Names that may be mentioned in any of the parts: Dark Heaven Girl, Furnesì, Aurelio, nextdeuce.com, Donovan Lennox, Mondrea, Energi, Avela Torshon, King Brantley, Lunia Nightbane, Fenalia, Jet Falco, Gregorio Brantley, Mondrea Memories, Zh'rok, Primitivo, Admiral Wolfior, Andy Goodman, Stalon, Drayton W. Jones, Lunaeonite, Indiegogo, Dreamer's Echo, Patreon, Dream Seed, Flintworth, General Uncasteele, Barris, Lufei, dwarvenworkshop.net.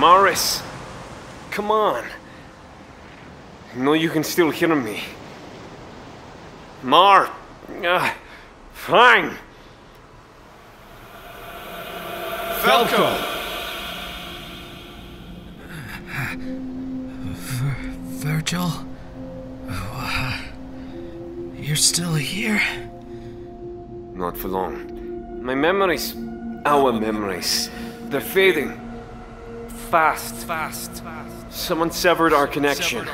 Morris, come on. No, you can still hear me. Fine. Falco! Virgil? You're still here? Not for long. My memories, our memories, they're fading. Fast. Someone severed our connection.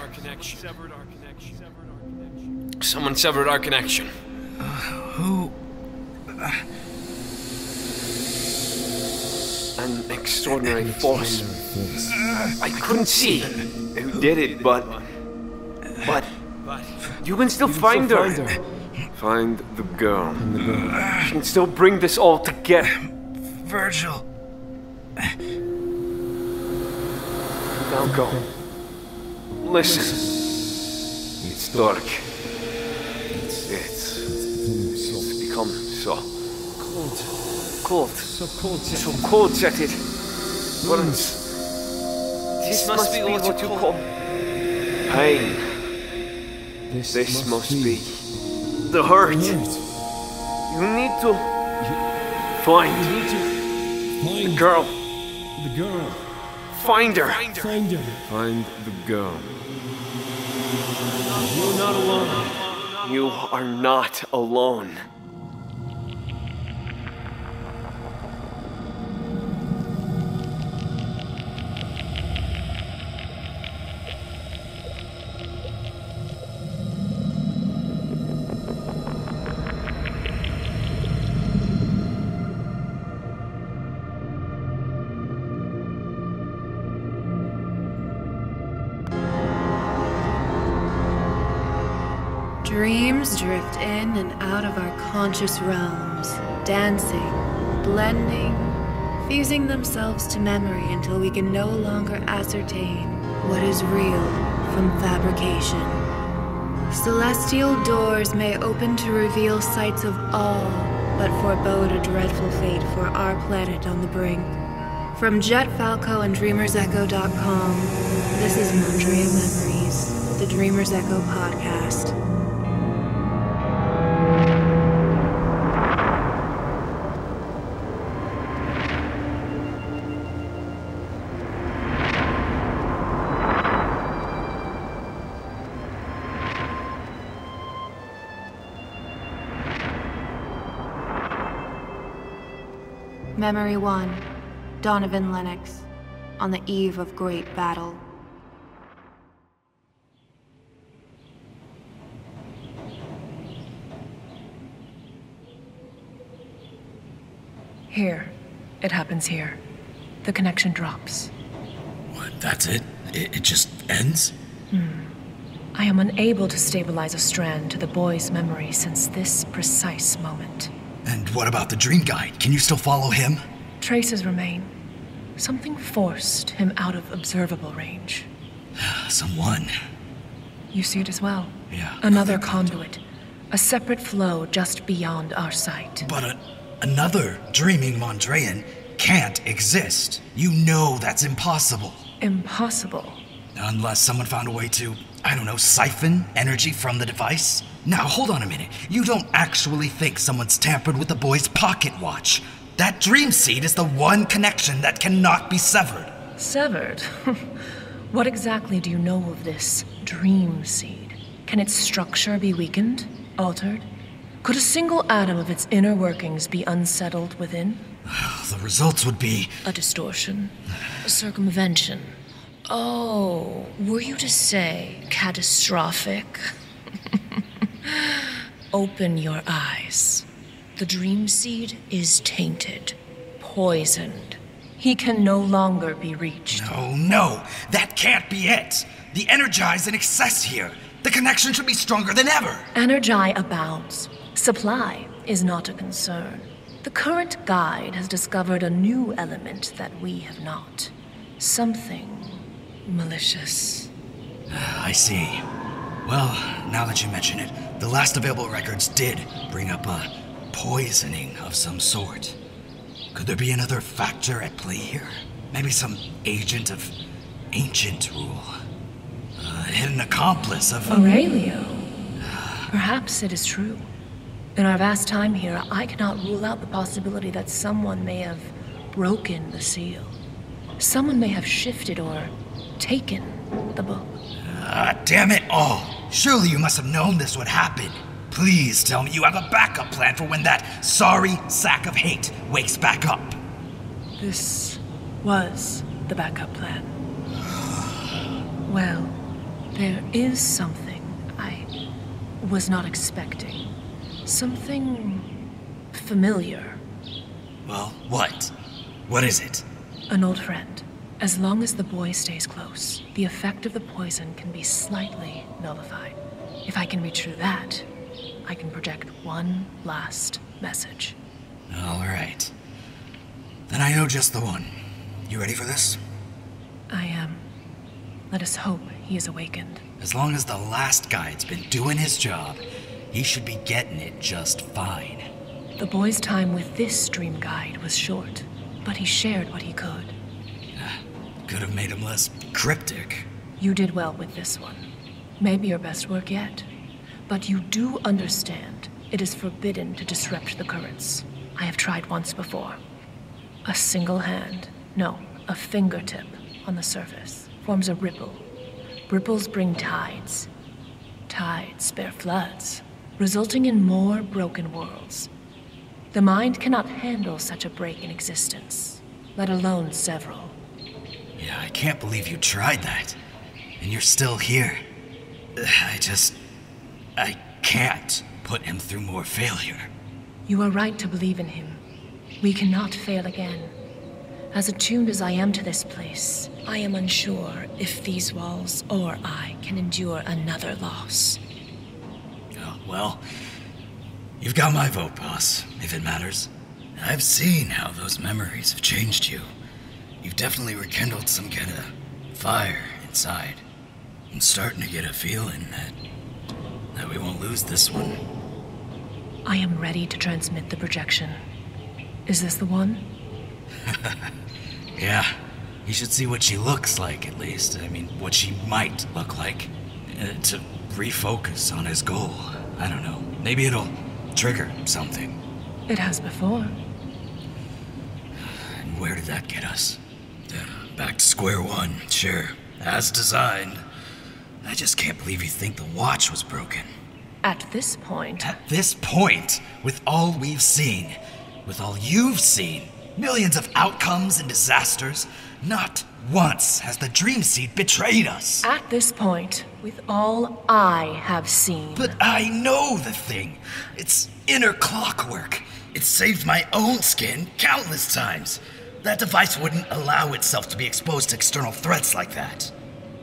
Who? An extraordinary force. I couldn't see who did it, but you can still find her. Find the girl. She can still bring this all together. Virgil. Falco. Listen. It's dark. It's become so cold. So cold, that it burns. This must be what you call pain. This must be the hurt. You need to find the girl. Find her. Find the girl. You're not alone. You are not alone. Dreams drift in and out of our conscious realms, dancing, blending, fusing themselves to memory until we can no longer ascertain what is real from fabrication. Celestial doors may open to reveal sights of all, but forebode a dreadful fate for our planet on the brink. From Jet Falco and DreamersEcho.com, this is Mondrea Memories, the Dreamer's Echo podcast. Memory 1, Donovan Lennox, on the eve of great battle. Here. It happens here. The connection drops. What? That's it? It just ends? I am unable to stabilize a strand to the boy's memory since this precise moment. And what about the dream guide? Can you still follow him? Traces remain. Something forced him out of observable range. Someone. You see it as well. Yeah. Another conduit. A separate flow just beyond our sight. But another dreaming Mondrean can't exist. You know that's impossible. Impossible? Unless someone found a way to, I don't know, siphon energy from the device? Now, hold on a minute. You don't actually think someone's tampered with the boy's pocket watch. That dream seed is the one connection that cannot be severed. Severed? What exactly do you know of this dream seed? Can its structure be weakened? Altered? Could a single atom of its inner workings be unsettled within? The results would be... a distortion. A circumvention. Oh, were you to say catastrophic? Open your eyes. The dream seed is tainted, poisoned. He can no longer be reached. No, that can't be it. The Energi is in excess here. The connection should be stronger than ever. Energi abounds. Supply is not a concern. The current guide has discovered a new element that we have not. Something malicious. I see. Well, now that you mention it, the last available records did bring up a poisoning of some sort. Could there be another factor at play here? Maybe some agent of ancient rule. A hidden accomplice of... Aurelio. Perhaps it is true. In our vast time here, I cannot rule out the possibility that someone may have broken the seal. Someone may have shifted or taken the book. Damn it all! Surely you must have known this would happen. Please tell me you have a backup plan for when that sorry sack of hate wakes back up. This was the backup plan. Well, there is something I was not expecting. Something familiar. Well, what? What is it? An old friend. As long as the boy stays close, the effect of the poison can be slightly nullified. If I can reach through that, I can project one last message. All right. Then I know just the one. You ready for this? I am. Let us hope he is awakened. As long as the last guide's been doing his job, he should be getting it just fine. The boy's time with this dream guide was short, but he shared what he could. Could have made him less cryptic. You did well with this one. Maybe your best work yet. But you do understand it is forbidden to disrupt the currents. I have tried once before. A single hand, no, a fingertip on the surface forms a ripple. Ripples bring tides. Tides bear floods, resulting in more broken worlds. The mind cannot handle such a break in existence, let alone several. Yeah, I can't believe you tried that. And you're still here. I can't put him through more failure. You are right to believe in him. We cannot fail again. As attuned as I am to this place, I am unsure if these walls or I can endure another loss. Oh, well, you've got my vote, boss, if it matters. I've seen how those memories have changed you. You've definitely rekindled some kind of fire inside. I'm starting to get a feeling that we won't lose this one. I am ready to transmit the projection. Is this the one? Yeah. You should see what she looks like, at least. I mean, what she might look like. To refocus on his goal. I don't know. Maybe it'll trigger something. It has before. And where did that get us? Back to square one, sure. As designed. I just can't believe you think the watch was broken. At this point... At this point, with all we've seen, with all you've seen, millions of outcomes and disasters, not once has the Dream Seed betrayed us. At this point, with all I have seen... But I know the thing. It's inner clockwork. It saved my own skin countless times. That device wouldn't allow itself to be exposed to external threats like that.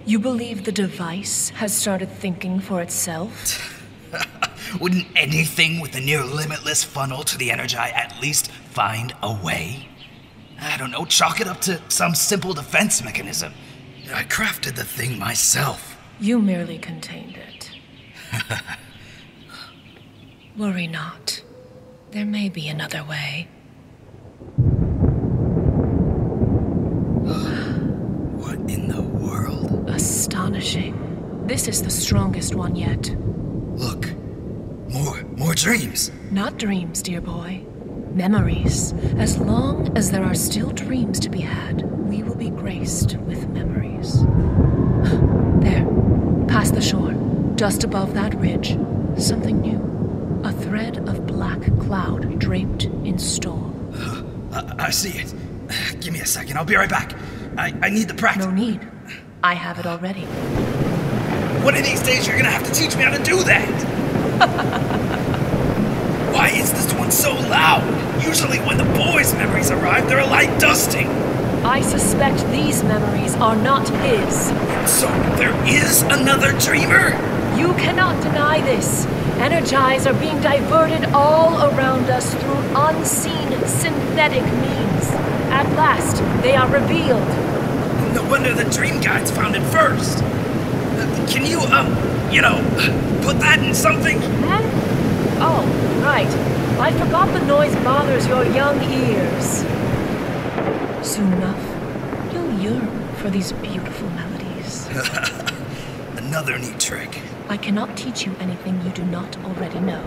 You believe the device has started thinking for itself? Wouldn't anything with the near limitless funnel to the Energi at least find a way? I don't know, chalk it up to some simple defense mechanism. I crafted the thing myself. You merely contained it. Worry not. There may be another way. What in the world? Astonishing. This is the strongest one yet. Look. More dreams. Not dreams, dear boy. Memories. As long as there are still dreams to be had, we will be graced with memories. There. Past the shore. Just above that ridge. Something new. A thread of black cloud draped in storm. I see it. Give me a second. I'll be right back. I need the practice. No need. I have it already. One of these days you're gonna have to teach me how to do that! Why is this one so loud? Usually when the boys' memories arrive, they're a light dusting. I suspect these memories are not his. So there is another dreamer? You cannot deny this. Energies are being diverted all around us through unseen synthetic means. At last, they are revealed. No wonder the dream guides found it first. Can you, put that in something? Hmm? Oh, right. I forgot the noise bothers your young ears. Soon enough, ear for these beautiful melodies. Another neat trick. I cannot teach you anything you do not already know.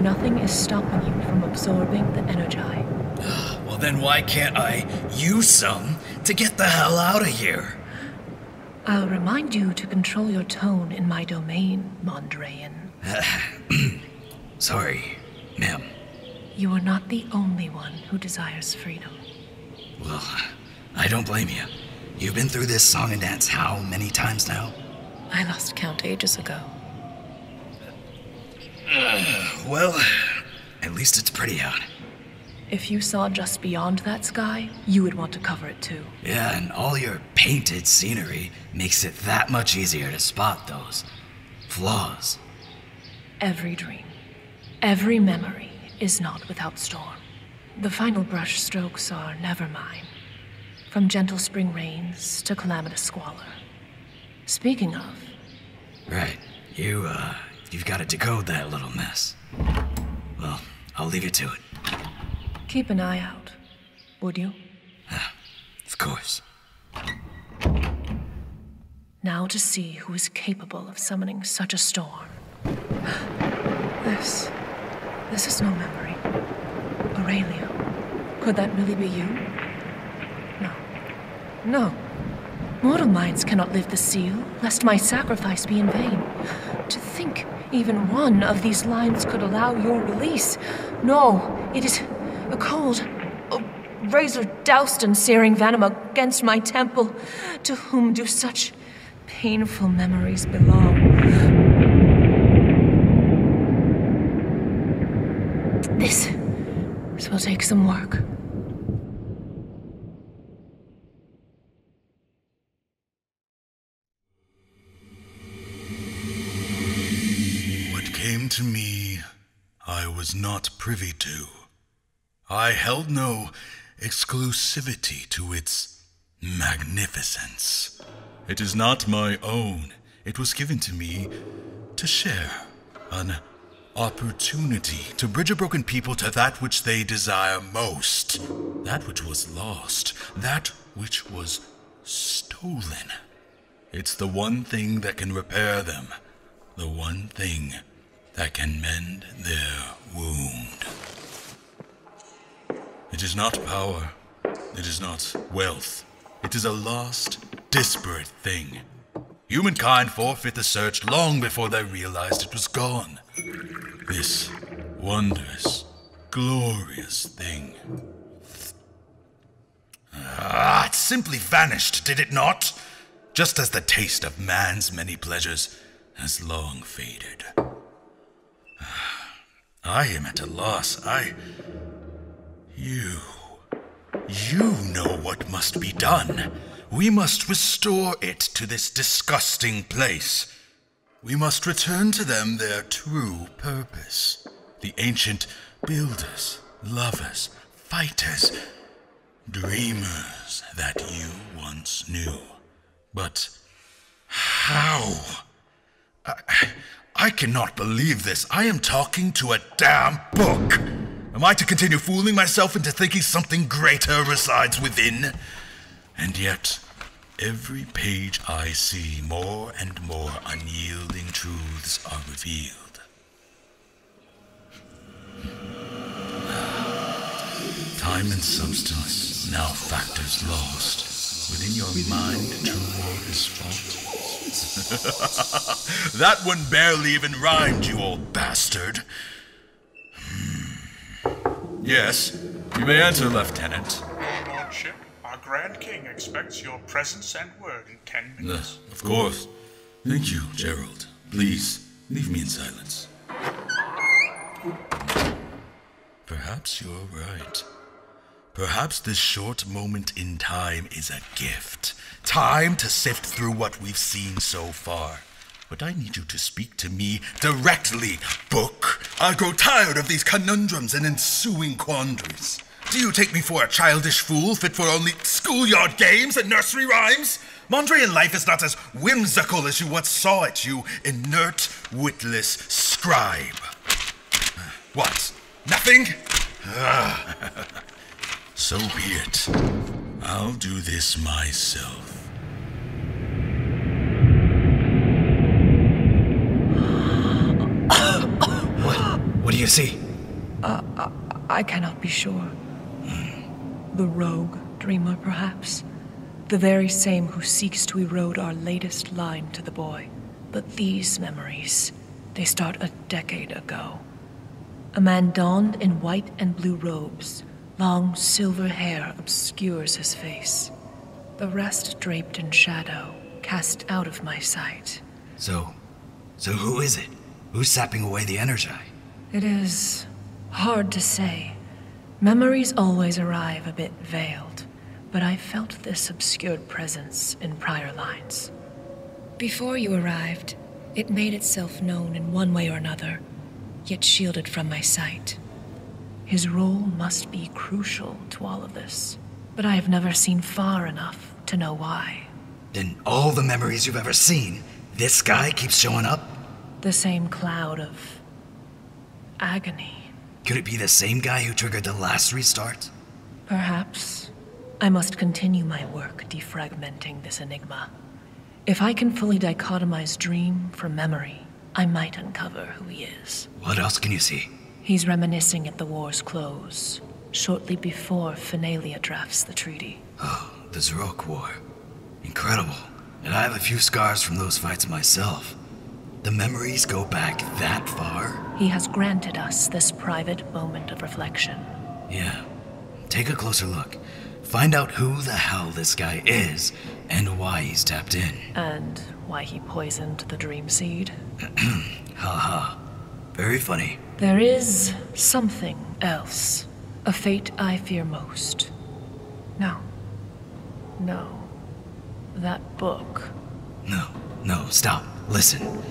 Nothing is stopping you from absorbing the Energi. Well then why can't I use some to get the hell out of here? I'll remind you to control your tone in my domain, Mondrean. Sorry, ma'am. You are not the only one who desires freedom. Well, I don't blame you. You've been through this song and dance how many times now? I lost count ages ago. Well, at least it's pretty out. If you saw just beyond that sky, you would want to cover it too. Yeah, and all your painted scenery makes it that much easier to spot those flaws. Every dream, every memory is not without storm. The final brush strokes are never mine, from gentle spring rains to calamitous squalor. Speaking of... Right. You've got to decode that little mess. Well, I'll leave you to it. Keep an eye out, would you? Of course. Now to see who is capable of summoning such a storm. This is no memory. Aurelio, could that really be you? No. Mortal minds cannot live the seal, lest my sacrifice be in vain. To think even one of these lines could allow your release. No, it is a cold, razor-doused and searing venom against my temple. To whom do such painful memories belong? This will take some work. To me, I was not privy to. I held no exclusivity to its magnificence. It is not my own. It was given to me to share, an opportunity to bridge a broken people to that which they desire most, that which was lost, that which was stolen. It's the one thing that can repair them, the one thing that can mend their wound. It is not power. It is not wealth. It is a lost, disparate thing. Humankind forfeit the search long before they realized it was gone. This wondrous, glorious thing. It simply vanished, did it not? Just as the taste of man's many pleasures has long faded. I am at a loss. You know what must be done. We must restore it to this disgusting place. We must return to them their true purpose. The ancient builders, lovers, fighters, dreamers that you once knew. But how? I cannot believe this. I am talking to a damn book. Am I to continue fooling myself into thinking something greater resides within? And yet, every page I see, more and more unyielding truths are revealed. Time and substance, now factors lost. Within your mind, true war is fought. That one barely even rhymed, you old bastard. Yes, you may enter, Lieutenant. Your Lordship, our Grand King expects your presence and word in 10 minutes. Of course. Thank you, Gerald. Please, leave me in silence. Perhaps you're right. Perhaps this short moment in time is a gift. Time to sift through what we've seen so far. But I need you to speak to me directly, book. I grow tired of these conundrums and ensuing quandaries. Do you take me for a childish fool fit for only schoolyard games and nursery rhymes? Mondrean life is not as whimsical as you once saw it, you inert, witless scribe. What? Nothing? So be it. I'll do this myself. What do you see? I cannot be sure. The rogue dreamer, perhaps? The very same who seeks to erode our latest line to the boy. But these memories, they start a decade ago. A man donned in white and blue robes. Long silver hair obscures his face. The rest draped in shadow, cast out of my sight. So who is it? Who's sapping away the Energi? It is hard to say. Memories always arrive a bit veiled, but I felt this obscured presence in prior lines. Before you arrived, it made itself known in one way or another, yet shielded from my sight. His role must be crucial to all of this, but I have never seen far enough to know why. In all the memories you've ever seen, this guy keeps showing up? The same cloud of agony. Could it be the same guy who triggered the last restart? Perhaps. I must continue my work defragmenting this enigma. If I can fully dichotomize dream from memory, I might uncover who he is. What else can you see? He's reminiscing at the war's close, shortly before Fenalia drafts the treaty. Oh, the Zh'rok War. Incredible. And I have a few scars from those fights myself. The memories go back that far? He has granted us this private moment of reflection. Yeah. Take a closer look. Find out who the hell this guy is, and why he's tapped in. And why he poisoned the Dream Seed. Ha ha. Very funny. There is something else. A fate I fear most. No. That book. No, stop. Listen.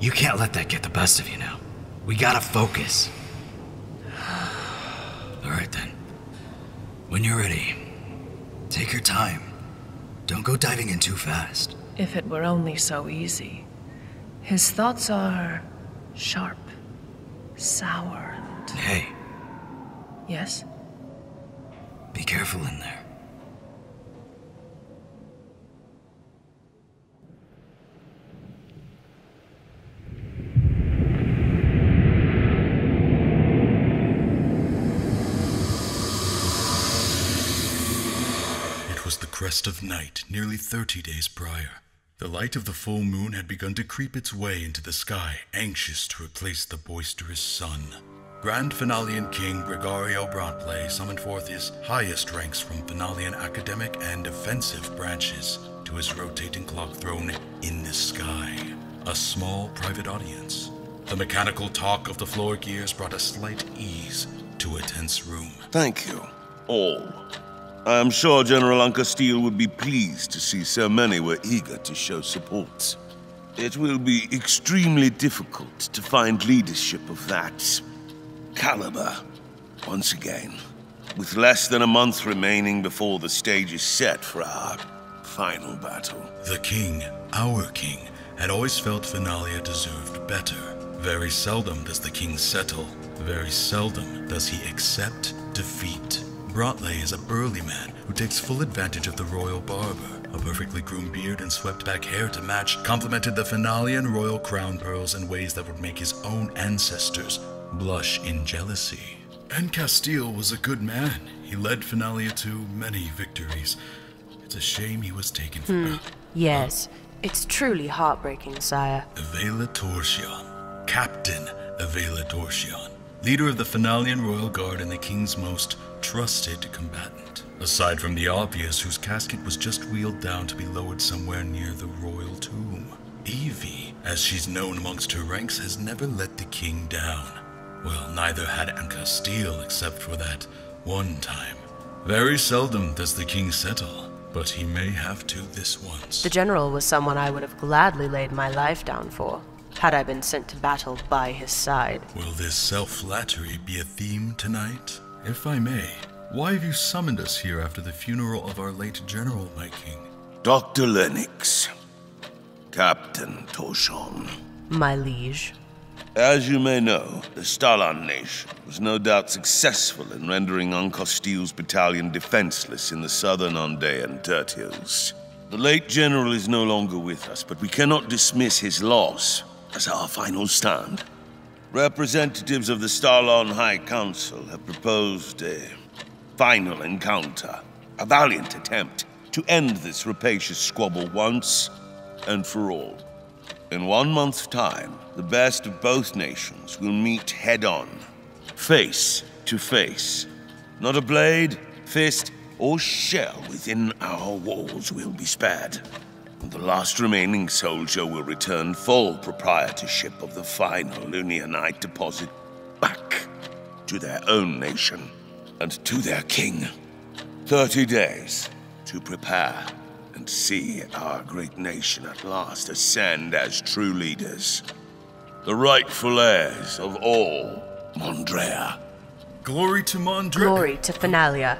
You can't let that get the best of you now. We gotta focus. Alright then. When you're ready, take your time. Don't go diving in too fast. If it were only so easy. His thoughts are sharp, sour, and... Hey. Yes? Be careful in there. It was the crest of night, nearly 30 days prior. The light of the full moon had begun to creep its way into the sky, anxious to replace the boisterous sun. Grand Fenalian King Gregorio Brantley summoned forth his highest ranks from Fenalian academic and offensive branches to his rotating clock throne in the sky, a small private audience. The mechanical talk of the floor gears brought a slight ease to a tense room. Thank you, all. I am sure General Uncasteele would be pleased to see so many were eager to show support. It will be extremely difficult to find leadership of that caliber once again, with less than a month remaining before the stage is set for our final battle. The king, our king, had always felt Fenalia deserved better. Very seldom does the king settle. Very seldom does he accept defeat. Brantley is a burly man who takes full advantage of the royal barber. A perfectly groomed beard and swept back hair to match complemented the Fenalian royal crown pearls in ways that would make his own ancestors blush in jealousy. Uncasteele was a good man. He led Fenalia to many victories. It's a shame he was taken from her. Yes, it's truly heartbreaking, sire. Avela Torshon, Captain Avela Torshon, leader of the Fenalian royal guard and the king's most trusted combatant, aside from the obvious, whose casket was just wheeled down to be lowered somewhere near the royal tomb. Evie, as she's known amongst her ranks, has never let the king down. Well, neither had Uncasteele, except for that one time. Very seldom does the king settle, but he may have to this once. The general was someone I would have gladly laid my life down for, had I been sent to battle by his side. Will this self-flattery be a theme tonight? If I may, why have you summoned us here after the funeral of our late general, my king? Dr. Lennox, Captain Torshon. My liege. As you may know, the Stalon nation was no doubt successful in rendering Uncasteele's battalion defenseless in the southern Mondrean dirt hills. The late general is no longer with us, but we cannot dismiss his loss as our final stand. Representatives of the Stalon High Council have proposed a final encounter, a valiant attempt to end this rapacious squabble once and for all. In 1 month's time, the best of both nations will meet head-on, face to face. Not a blade, fist, or shell within our walls will be spared. And the last remaining soldier will return full proprietorship of the final Lunaeonite deposit back to their own nation and to their king. 30 days to prepare and see our great nation at last ascend as true leaders, the rightful heirs of all Mondrea. Glory to Mondrea. Glory to Fenalia.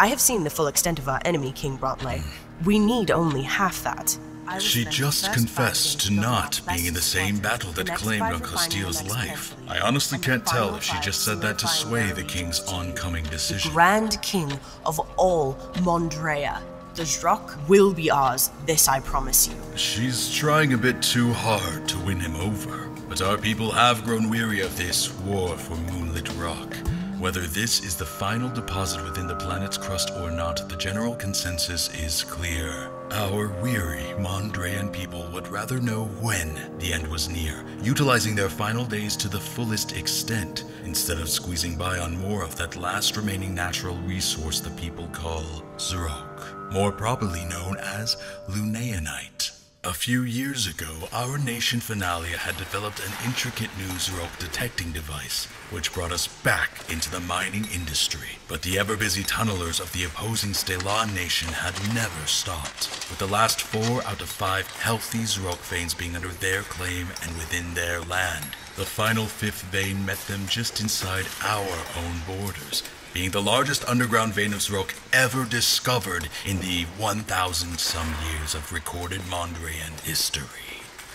I have seen the full extent of our enemy, King Brantley. We need only half that. She just confessed to not being in the same battle that claimed Uncasteele's life. I honestly can't tell if she just said that to sway the king's oncoming decision. The Grand King of all Mondrea. The Zh'rok will be ours, this I promise you. She's trying a bit too hard to win him over, but our people have grown weary of this war for Moonlit Rock. Whether this is the final deposit within the planet's crust or not, the general consensus is clear. Our weary Mondrean people would rather know when the end was near, utilizing their final days to the fullest extent, instead of squeezing by on more of that last remaining natural resource the people call Zh'rok, more properly known as Lunaeonite. A few years ago, our nation Fenalia had developed an intricate new Zh'rok detecting device, which brought us back into the mining industry. But the ever-busy tunnelers of the opposing Stalon nation had never stopped, with the last 4 out of 5 healthy Zh'rok veins being under their claim and within their land. The final 5th vein met them just inside our own borders, being the largest underground vein of Zh'rok ever discovered in the 1,000-some years of recorded Mondrean history.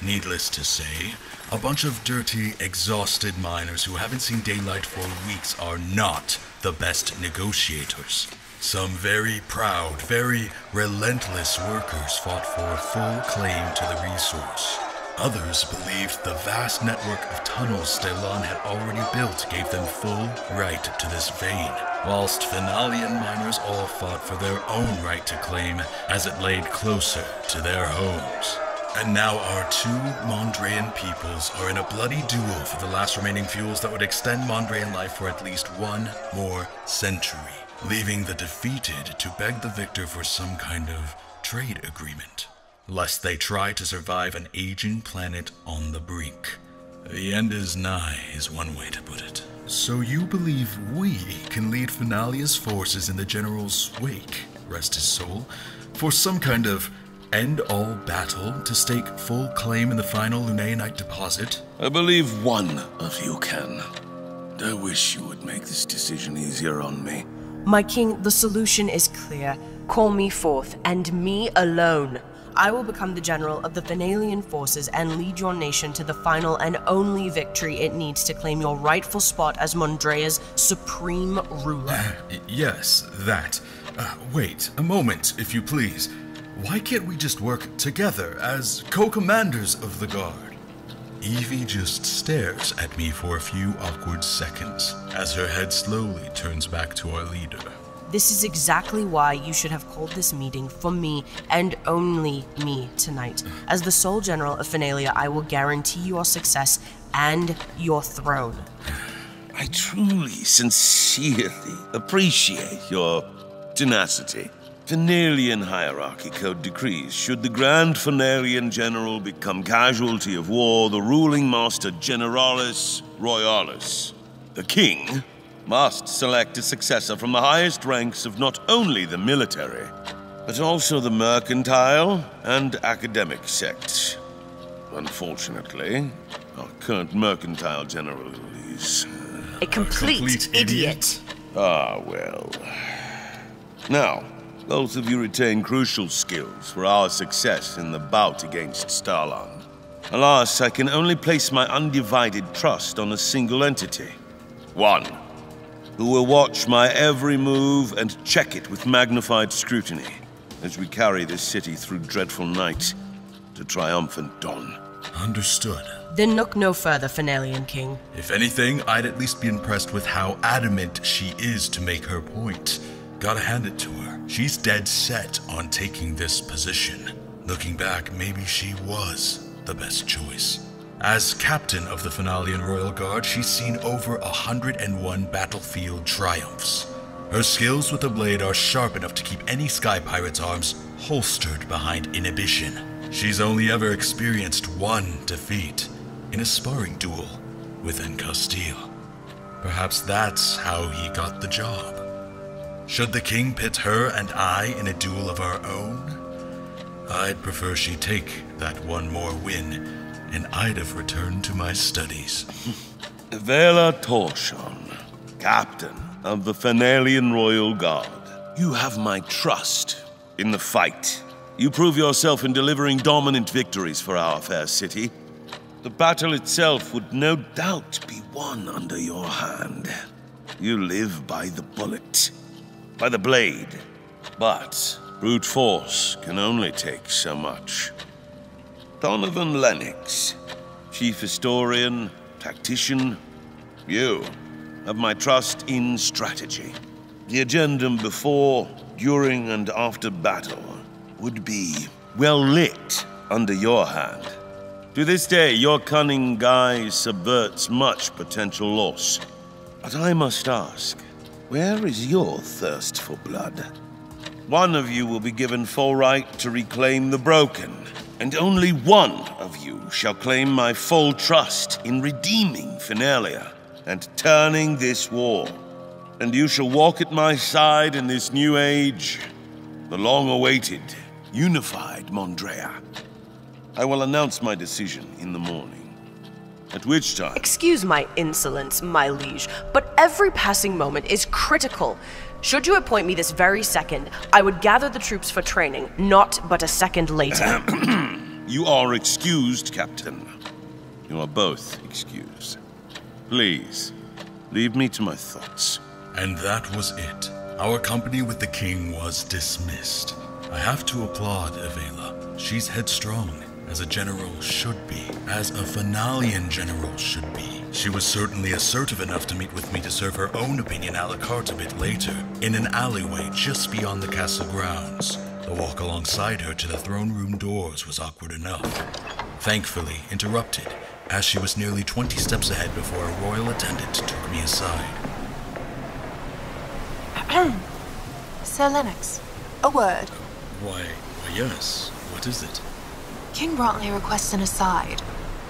Needless to say, a bunch of dirty, exhausted miners who haven't seen daylight for weeks are not the best negotiators. Some very proud, very relentless workers fought for a full claim to the resource. Others believed the vast network of tunnels Stalon had already built gave them full right to this vein, whilst Fenalian miners all fought for their own right to claim as it laid closer to their homes. And now our two Mondrean peoples are in a bloody duel for the last remaining fuels that would extend Mondrean life for at least 1 more century, leaving the defeated to beg the victor for some kind of trade agreement, lest they try to survive an aging planet on the brink. The end is nigh, is one way to put it. So you believe we can lead Fenalia's forces in the general's wake, rest his soul, for some kind of end-all battle to stake full claim in the final Lunaeonite deposit? I believe one of you can. I wish you would make this decision easier on me. My king, the solution is clear. Call me forth, and me alone. I will become the general of the Fenalian forces and lead your nation to the final and only victory it needs to claim your rightful spot as Mondrea's supreme ruler. Yes, that. Wait, a moment, if you please. Why can't we just work together as co-commanders of the guard? Evie just stares at me for a few awkward seconds as her head slowly turns back to our leader. This is exactly why you should have called this meeting for me and only me tonight. As the sole general of Fenalia, I will guarantee your success and your throne. I truly, sincerely appreciate your tenacity. Fenalian hierarchy code decrees, should the Grand Fenalian General become casualty of war, the ruling master Generalis Royalis, the king, must select a successor from the highest ranks of not only the military, but also the mercantile and academic sects. Unfortunately, our current mercantile general is a complete idiot. Ah, well. Now, both of you retain crucial skills for our success in the bout against Stalon. Alas, I can only place my undivided trust on a single entity. One, who will watch my every move and check it with magnified scrutiny as we carry this city through dreadful night to triumphant dawn. Understood. Then look no further, Fenalian King. If anything, I'd at least be impressed with how adamant she is to make her point. Gotta hand it to her. She's dead set on taking this position. Looking back, maybe she was the best choice. As captain of the Fenalian Royal Guard, she's seen over 101 battlefield triumphs. Her skills with the blade are sharp enough to keep any Sky Pirate's arms holstered behind inhibition. She's only ever experienced one defeat in a sparring duel with Uncasteele. Perhaps that's how he got the job. Should the king pit her and I in a duel of our own? I'd prefer she take that one more win, and I'd have returned to my studies. Avela Torshon, captain of the Fenalian Royal Guard. You have my trust in the fight. You prove yourself in delivering dominant victories for our fair city. The battle itself would no doubt be won under your hand. You live by the bullet, by the blade, but brute force can only take so much. Donovan Lennox, chief historian, tactician, you have my trust in strategy. The agendum before, during, and after battle would be well lit under your hand. To this day, your cunning guise subverts much potential loss. But I must ask, where is your thirst for blood? One of you will be given full right to reclaim the broken, and only one of you shall claim my full trust in redeeming Fenalia and turning this war. And you shall walk at my side in this new age, the long-awaited, unified Mondrea. I will announce my decision in the morning, at which time... Excuse my insolence, my liege, but every passing moment is critical. Should you appoint me this very second, I would gather the troops for training, not but a second later. You are excused, Captain. You are both excused. Please, leave me to my thoughts. And that was it. Our company with the king was dismissed. I have to applaud Avela. She's headstrong, as a general should be, as a Fenalian general should be. She was certainly assertive enough to meet with me to serve her own opinion a la carte a bit later, in an alleyway just beyond the castle grounds. The walk alongside her to the throne room doors was awkward enough. Thankfully interrupted, as she was nearly 20 steps ahead before a royal attendant took me aside. Sir Lennox, a word. Why yes, what is it? King Brantley requests an aside.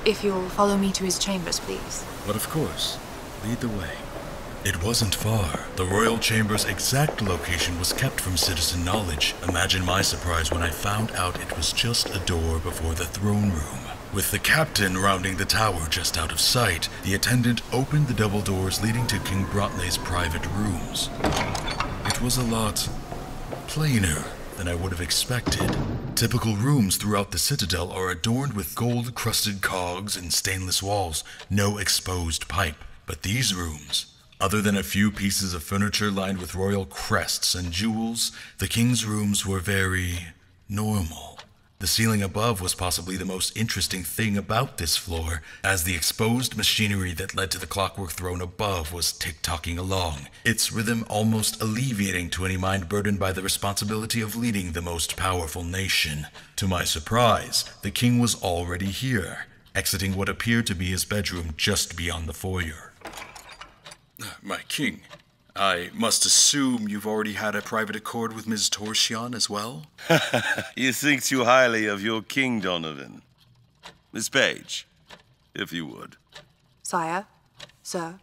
If you'll follow me to his chambers, please. But of course. Lead the way. It wasn't far. The royal chamber's exact location was kept from citizen knowledge. Imagine my surprise when I found out it was just a door before the throne room. With the captain rounding the tower just out of sight, the attendant opened the double doors leading to King Brantley's private rooms. It was a lot plainer than I would have expected. Typical rooms throughout the citadel are adorned with gold-crusted cogs and stainless walls, no exposed pipe. But these rooms, other than a few pieces of furniture lined with royal crests and jewels, the king's rooms were very normal. The ceiling above was possibly the most interesting thing about this floor, as the exposed machinery that led to the clockwork throne above was tick-tocking along, its rhythm almost alleviating to any mind burdened by the responsibility of leading the most powerful nation. To my surprise, the king was already here, exiting what appeared to be his bedroom just beyond the foyer. My king, I must assume you've already had a private accord with Ms. Torshon as well? You think too highly of your king, Donovan. Miss Page, if you would. Sire? Sir?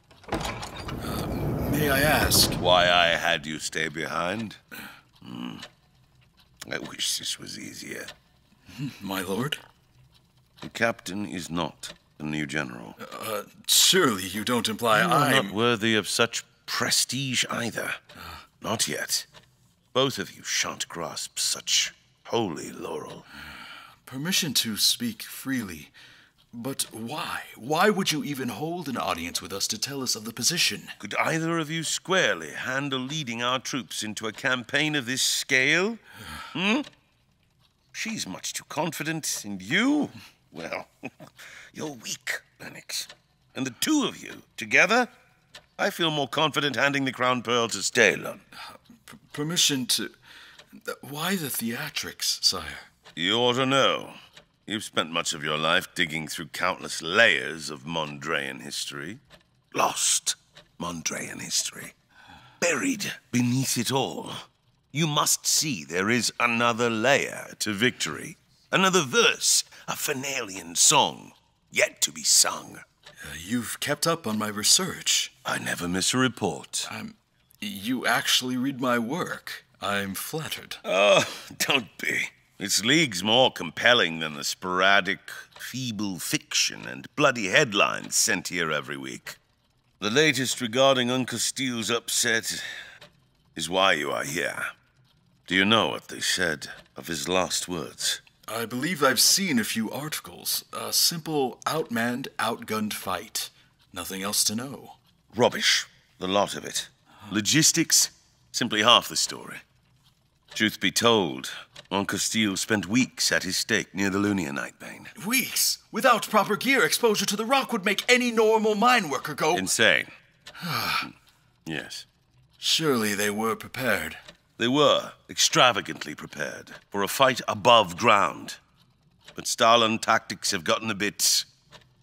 May I ask? Why I had you stay behind? I wish this was easier. My lord? The captain is not the new general. Surely you don't imply I'm not worthy of such prestige either. Not yet. Both of you shan't grasp such holy laurel. Permission to speak freely. But why? Why would you even hold an audience with us to tell us of the position? Could either of you squarely handle leading our troops into a campaign of this scale? Hmm? She's much too confident, and you? Well, you're weak, Lennox. And the two of you, together, I feel more confident handing the crown pearl to Stalon. Permission to... Why the theatrics, sire? You ought to know. You've spent much of your life digging through countless layers of Mondrean history. Lost Mondrean history. Buried beneath it all. You must see there is another layer to victory. Another verse, a Fenalian song, yet to be sung. You've kept up on my research. I never miss a report. You actually read my work. I'm flattered. Oh, don't be. It's leagues more compelling than the sporadic, feeble fiction and bloody headlines sent here every week. The latest regarding Uncasteele's upset is why you are here. Do you know what they said of his last words? I believe I've seen a few articles. A simple outmanned, outgunned fight. Nothing else to know. Rubbish, the lot of it. Logistics, simply half the story. Truth be told, Uncasteele spent weeks at his stake near the Lunia Nightbane. Weeks? Without proper gear, exposure to the rock would make any normal mine worker go... insane. Yes. Surely they were prepared. They were extravagantly prepared for a fight above ground. But Stalon tactics have gotten a bit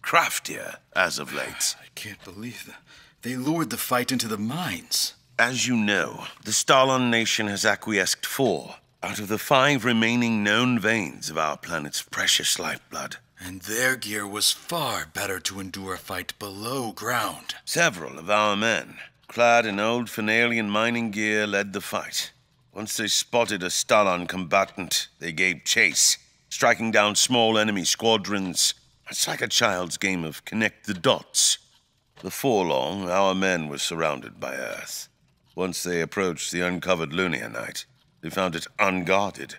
craftier as of late. I can't believe that. They lured the fight into the mines. As you know, the Stalon nation has acquiesced 4 out of the 5 remaining known veins of our planet's precious lifeblood. And their gear was far better to endure a fight below ground. Several of our men, clad in old Fenalian mining gear, led the fight. Once they spotted a Stalon combatant, they gave chase, striking down small enemy squadrons. It's like a child's game of connect the dots. Before long, our men were surrounded by Earth. Once they approached the uncovered Lunaeonite, they found it unguarded.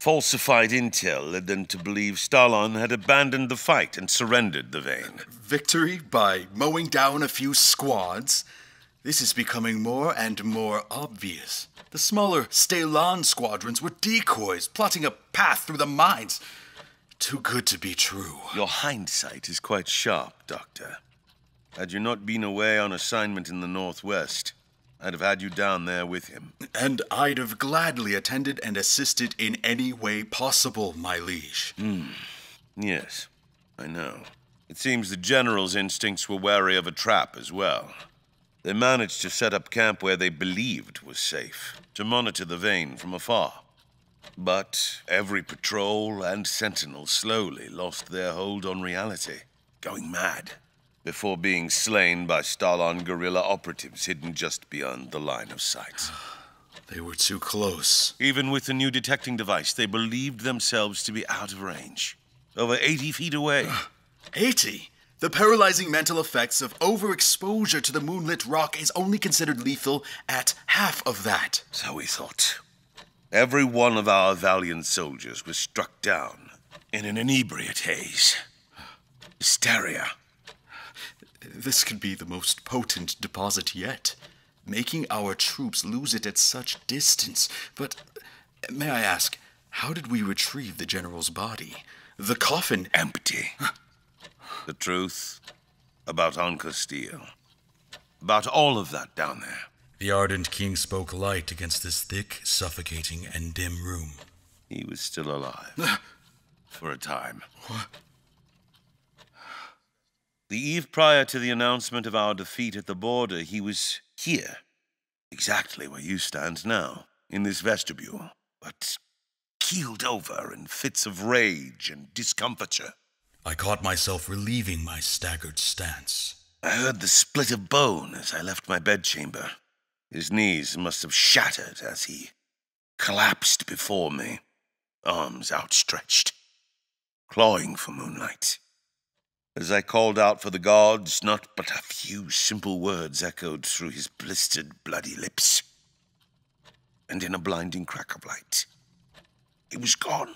Falsified intel led them to believe Stalon had abandoned the fight and surrendered the vein. Victory by mowing down a few squads? This is becoming more and more obvious. The smaller Stalon squadrons were decoys, plotting a path through the mines. Too good to be true. Your hindsight is quite sharp, Doctor. Had you not been away on assignment in the Northwest, I'd have had you down there with him. And I'd have gladly attended and assisted in any way possible, my liege. Yes, I know. It seems the General's instincts were wary of a trap as well. They managed to set up camp where they believed was safe, to monitor the vein from afar. But every patrol and sentinel slowly lost their hold on reality, going mad, before being slain by Stalon guerrilla operatives hidden just beyond the line of sight. They were too close. Even with the new detecting device, they believed themselves to be out of range, over 80 feet away. 80? The paralyzing mental effects of overexposure to the moonlit rock is only considered lethal at half of that. So we thought. Every one of our valiant soldiers was struck down in an inebriate haze. Hysteria. This could be the most potent deposit yet, making our troops lose it at such distance. But may I ask, how did we retrieve the General's body? The coffin empty. The truth about Uncasteele. About all of that down there. The ardent king spoke light against this thick, suffocating, and dim room. He was still alive. For a time. What? The eve prior to the announcement of our defeat at the border, he was here. Exactly where you stand now, in this vestibule. But keeled over in fits of rage and discomfiture. I caught myself relieving my staggered stance. I heard the split of bone as I left my bedchamber. His knees must have shattered as he collapsed before me, arms outstretched, clawing for moonlight. As I called out for the gods, not but a few simple words echoed through his blistered, bloody lips. And in a blinding crack of light, he was gone.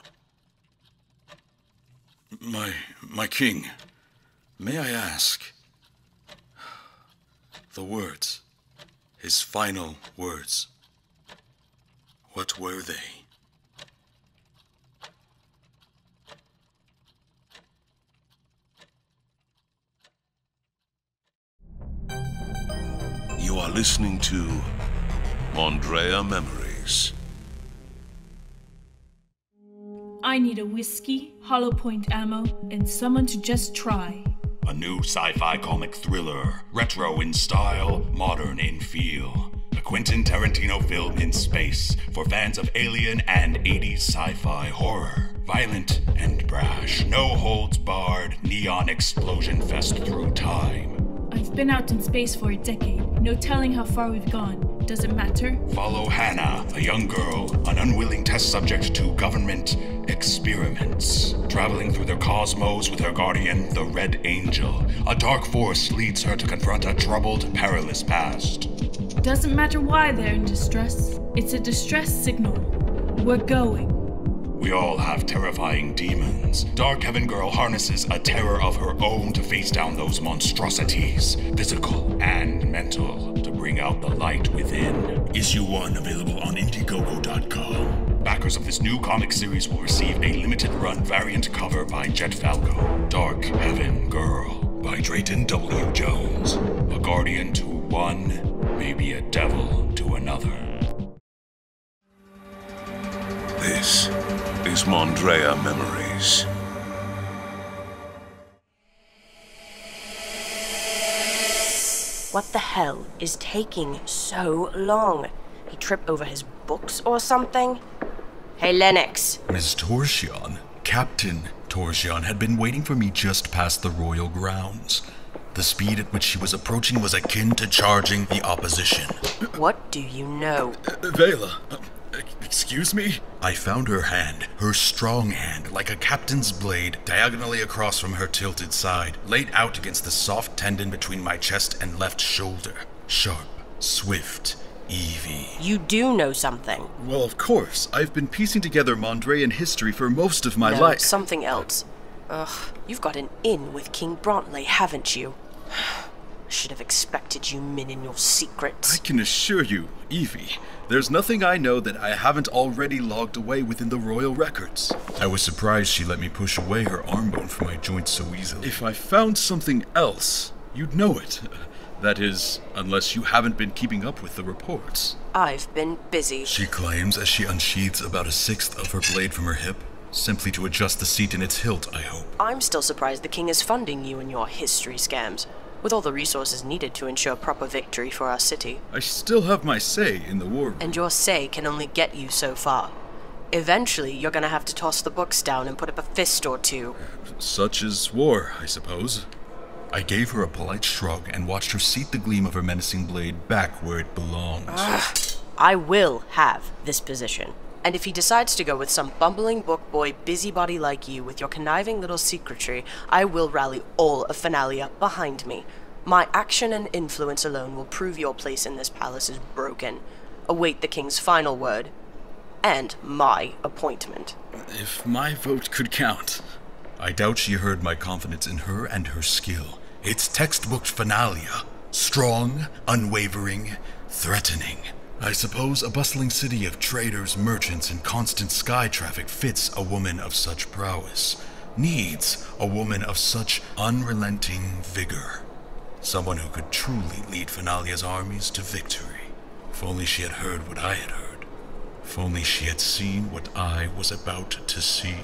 My king, may I ask? The words, his final words, what were they? You are listening to Mondrea Memories. I need a whiskey, hollow point ammo, and someone to just try. A new sci-fi comic thriller, retro in style, modern in feel. A Quentin Tarantino film in space for fans of alien and 80s sci-fi horror. Violent and brash, no holds barred, neon explosion fest through time. I've been out in space for a decade. No telling how far we've gone. Does it matter? Follow Hannah, a young girl, an unwilling test subject to government experiments. Traveling through the cosmos with her guardian, the Red Angel. A dark force leads her to confront a troubled, perilous past. Doesn't matter why they're in distress. It's a distress signal. We're going. We all have terrifying demons. Dark Heaven Girl harnesses a terror of her own to face down those monstrosities, physical and mental, to bring out the light within. Issue 1 available on Indiegogo.com. Backers of this new comic series will receive a limited run variant cover by Jet Falco. Dark Heaven Girl by Drayton W. Jones. A guardian to one may be a devil to another. This is Mondrea Memories. What the hell is taking so long? A trip over his books or something? Hey, Lennox. Miss Torshon, Captain Torshon had been waiting for me just past the royal grounds. The speed at which she was approaching was akin to charging the opposition. What do you know? Avela. Excuse me? I found her hand, her strong hand, like a captain's blade, diagonally across from her tilted side, laid out against the soft tendon between my chest and left shoulder. Sharp, swift, Evie. You do know something. Well, of course. I've been piecing together Mondrean history for most of my life. Something else. Ugh, you've got an in with King Brantley, haven't you? I should have expected you men in your secrets. I can assure you, Evie, there's nothing I know that I haven't already logged away within the royal records. I was surprised she let me push away her arm bone from my joints so easily. If I found something else, you'd know it. That is, unless you haven't been keeping up with the reports. I've been busy. She claims as she unsheathes about a sixth of her blade from her hip, simply to adjust the seat in its hilt, I hope. I'm still surprised the king is funding you and your history scams, with all the resources needed to ensure proper victory for our city. I still have my say in the war. And your say can only get you so far. Eventually, you're gonna have to toss the books down and put up a fist or two. Such is war, I suppose. I gave her a polite shrug and watched her seat the gleam of her menacing blade back where it belongs. I will have this position. And if he decides to go with some bumbling book boy busybody like you with your conniving little secretary, I will rally all of Fenalia behind me. My action and influence alone will prove your place in this palace is broken. Await the king's final word, and my appointment. If my vote could count. I doubt she heard my confidence in her and her skill. It's textbook Fenalia. Strong, unwavering, threatening. I suppose a bustling city of traders, merchants, and constant sky traffic fits a woman of such prowess, needs a woman of such unrelenting vigor. Someone who could truly lead Fenalia's armies to victory. If only she had heard what I had heard. If only she had seen what I was about to see.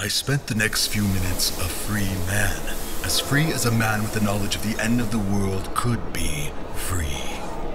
I spent the next few minutes a free man. As free as a man with the knowledge of the end of the world could be free.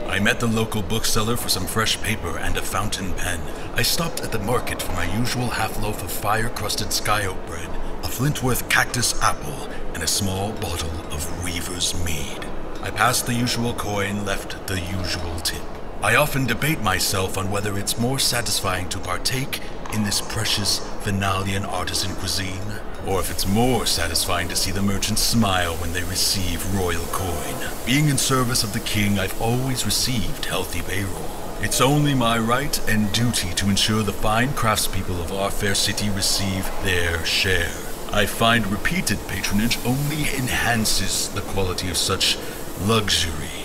I met the local bookseller for some fresh paper and a fountain pen. I stopped at the market for my usual half-loaf of fire-crusted sky-oat bread, a Flintworth cactus apple, and a small bottle of Weaver's Mead. I passed the usual coin, left the usual tip. I often debate myself on whether it's more satisfying to partake in this precious Fenalian artisan cuisine, or if it's more satisfying to see the merchants smile when they receive royal coin. Being in service of the king, I've always received healthy payroll. It's only my right and duty to ensure the fine craftspeople of our fair city receive their share. I find repeated patronage only enhances the quality of such luxury.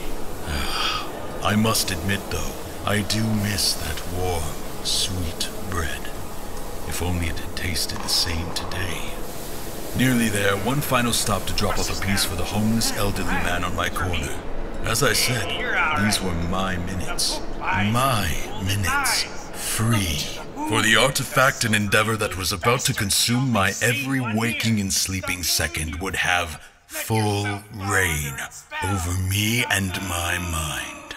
I must admit, though, I do miss that warm, sweet bread. If only it had tasted the same today. Nearly there, one final stop to drop off a piece for the homeless elderly man on my corner. As I said, these were my minutes. My minutes. Free. For the artifact and endeavor that was about to consume my every waking and sleeping second would have full reign over me and my mind.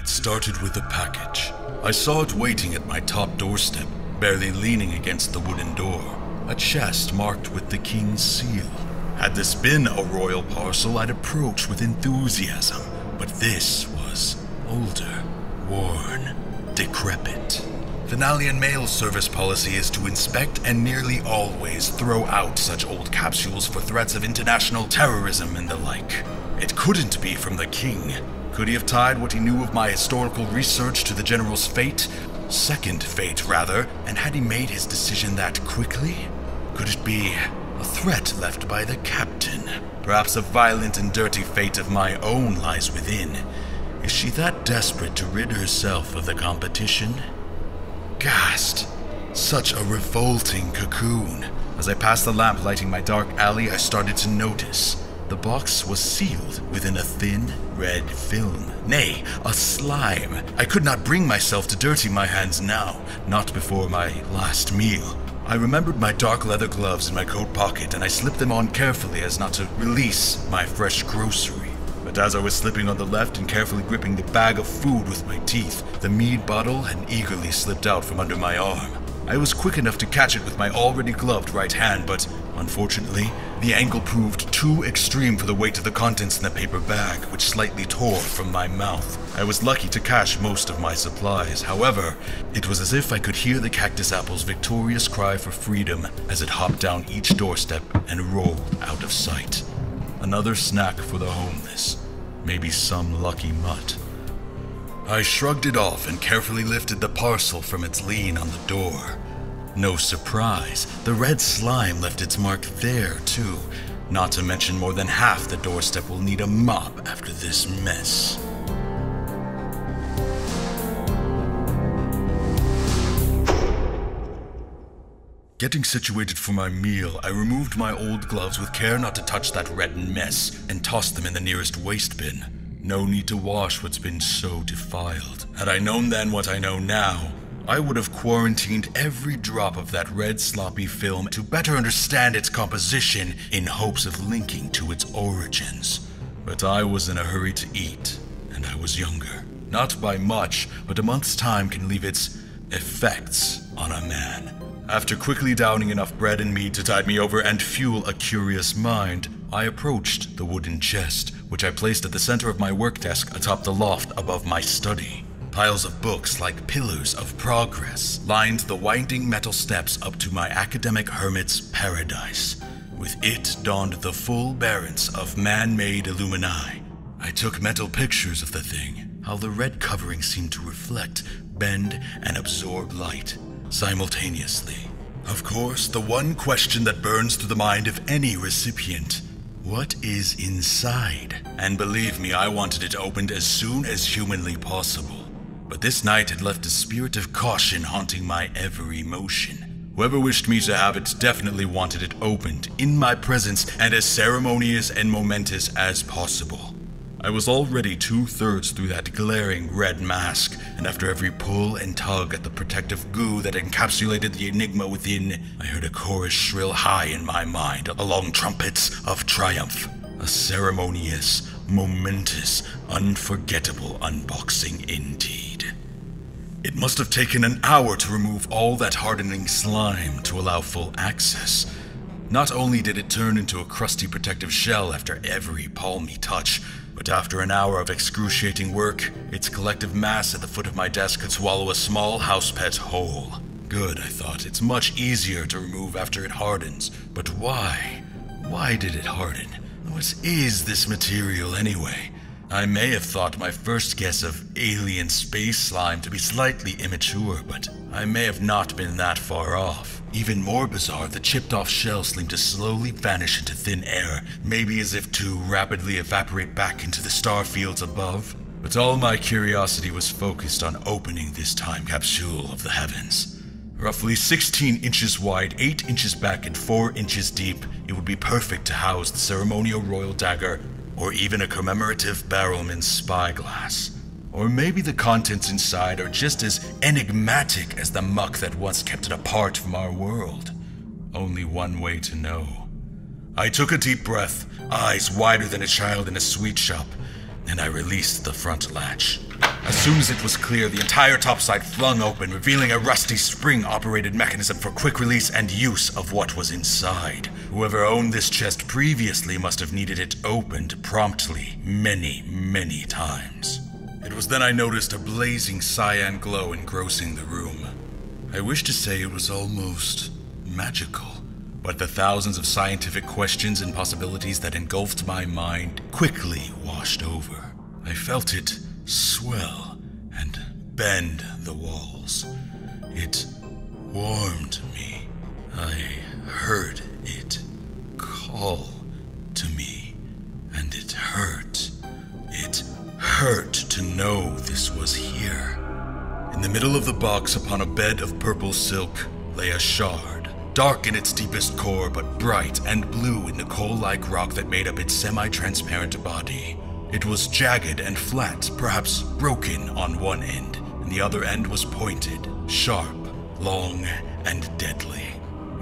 It started with a package. I saw it waiting at my top doorstep, barely leaning against the wooden door. A chest marked with the King's seal. Had this been a royal parcel, I'd approach with enthusiasm, but this was older, worn, decrepit. Fenalian mail service policy is to inspect and nearly always throw out such old capsules for threats of international terrorism and the like. It couldn't be from the King. Could he have tied what he knew of my historical research to the General's fate? Second fate, rather, and had he made his decision that quickly? Could it be a threat left by the captain? Perhaps a violent and dirty fate of my own lies within. Is she that desperate to rid herself of the competition? Gassed. Such a revolting cocoon. As I passed the lamp lighting my dark alley, I started to notice. The box was sealed within a thin, red film. Nay, a slime. I could not bring myself to dirty my hands now, not before my last meal. I remembered my dark leather gloves in my coat pocket, and I slipped them on carefully as not to release my fresh grocery. But as I was slipping on the left and carefully gripping the bag of food with my teeth, the mead bottle had eagerly slipped out from under my arm. I was quick enough to catch it with my already gloved right hand, but unfortunately, the angle proved too extreme for the weight of the contents in the paper bag, which slightly tore from my mouth. I was lucky to cache most of my supplies. However, it was as if I could hear the cactus apple's victorious cry for freedom as it hopped down each doorstep and rolled out of sight. Another snack for the homeless. Maybe some lucky mutt. I shrugged it off and carefully lifted the parcel from its lean on the door. No surprise, the red slime left its mark there, too. Not to mention more than half the doorstep will need a mop after this mess. Getting situated for my meal, I removed my old gloves with care not to touch that red mess and tossed them in the nearest waste bin. No need to wash what's been so defiled. Had I known then what I know now, I would have quarantined every drop of that red sloppy film to better understand its composition in hopes of linking to its origins. But I was in a hurry to eat, and I was younger. Not by much, but a month's time can leave its effects on a man. After quickly downing enough bread and meat to tide me over and fuel a curious mind, I approached the wooden chest, which I placed at the center of my work desk atop the loft above my study. Piles of books, like pillars of progress, lined the winding metal steps up to my academic hermit's paradise. With it dawned the full bearance of man-made illuminae. I took mental pictures of the thing, how the red covering seemed to reflect, bend, and absorb light simultaneously. Of course, the one question that burns through the mind of any recipient. What is inside? And believe me, I wanted it opened as soon as humanly possible. But this night had left a spirit of caution haunting my every motion. Whoever wished me to have it definitely wanted it opened, in my presence, and as ceremonious and momentous as possible. I was already two-thirds through that glaring red mask, and after every pull and tug at the protective goo that encapsulated the enigma within, I heard a chorus shrill high in my mind along trumpets of triumph. A ceremonious, momentous, unforgettable unboxing indeed. It must have taken an hour to remove all that hardening slime to allow full access. Not only did it turn into a crusty protective shell after every palmy touch, but after an hour of excruciating work, its collective mass at the foot of my desk could swallow a small house pet whole. Good, I thought. It's much easier to remove after it hardens. But why? Why did it harden? What is this material, anyway? I may have thought my first guess of alien space slime to be slightly immature, but I may have not been that far off. Even more bizarre, the chipped-off shell seemed to slowly vanish into thin air, maybe as if to rapidly evaporate back into the star fields above. But all my curiosity was focused on opening this time capsule of the heavens. Roughly 16 inches wide, 8 inches back, and 4 inches deep, it would be perfect to house the ceremonial royal dagger, or even a commemorative barrelman's spyglass. Or maybe the contents inside are just as enigmatic as the muck that once kept it apart from our world. Only one way to know. I took a deep breath, eyes wider than a child in a sweet shop, and I released the front latch. As soon as it was clear, the entire topside flung open, revealing a rusty spring-operated mechanism for quick release and use of what was inside. Whoever owned this chest previously must have needed it opened promptly many, many times. It was then I noticed a blazing cyan glow engrossing the room. I wish to say it was almost magical, but the thousands of scientific questions and possibilities that engulfed my mind quickly washed over. I felt it swell and bend the walls. It warmed me. I heard it call to me, and it hurt. It hurt to know this was here. In the middle of the box, upon a bed of purple silk, lay a shard, dark in its deepest core, but bright and blue in the coal-like rock that made up its semi-transparent body. It was jagged and flat, perhaps broken on one end, and the other end was pointed, sharp, long, and deadly.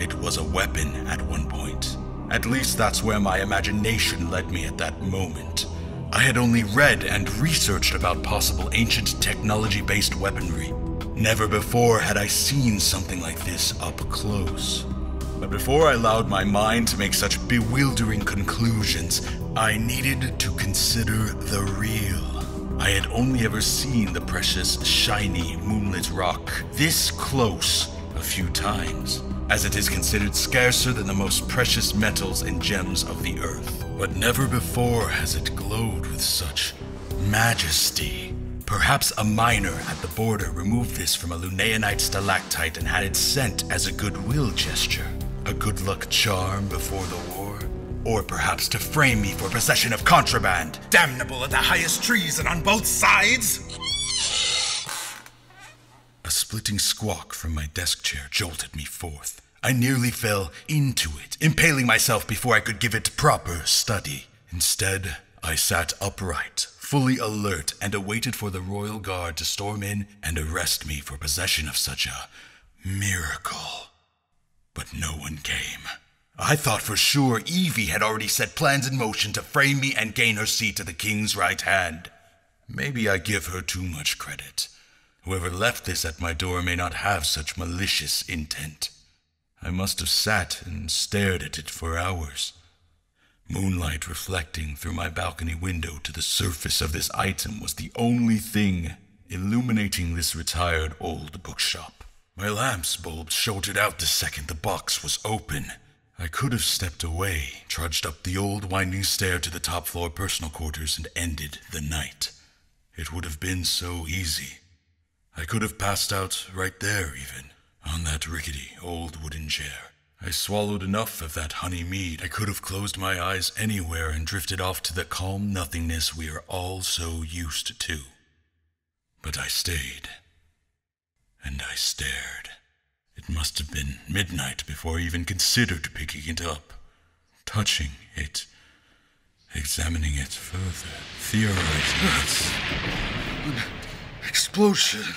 It was a weapon at one point. At least that's where my imagination led me at that moment. I had only read and researched about possible ancient technology-based weaponry. Never before had I seen something like this up close. But before I allowed my mind to make such bewildering conclusions, I needed to consider the real. I had only ever seen the precious, shiny, moonlit rock this close a few times, as it is considered scarcer than the most precious metals and gems of the earth. But never before has it glowed with such majesty. Perhaps a miner at the border removed this from a Lunaeonite stalactite and had it sent as a goodwill gesture. A good luck charm before the war? Or perhaps to frame me for possession of contraband, damnable at the highest trees and on both sides? A splitting squawk from my desk chair jolted me forth. I nearly fell into it, impaling myself before I could give it proper study. Instead, I sat upright, fully alert, and awaited for the royal guard to storm in and arrest me for possession of such a miracle. But no one came. I thought for sure Evie had already set plans in motion to frame me and gain her seat at the king's right hand. Maybe I give her too much credit. Whoever left this at my door may not have such malicious intent. I must have sat and stared at it for hours, moonlight reflecting through my balcony window to the surface of this item was the only thing illuminating this retired old bookshop. My lamp's bulb shorted out the second the box was open. I could have stepped away, trudged up the old winding stair to the top floor personal quarters, and ended the night. It would have been so easy. I could have passed out right there even, on that rickety old wooden chair. I swallowed enough of that honey mead. I could have closed my eyes anywhere and drifted off to the calm nothingness we are all so used to. But I stayed. And I stared. It must have been midnight before I even considered picking it up, touching it, examining it further, theorizing it. An explosion.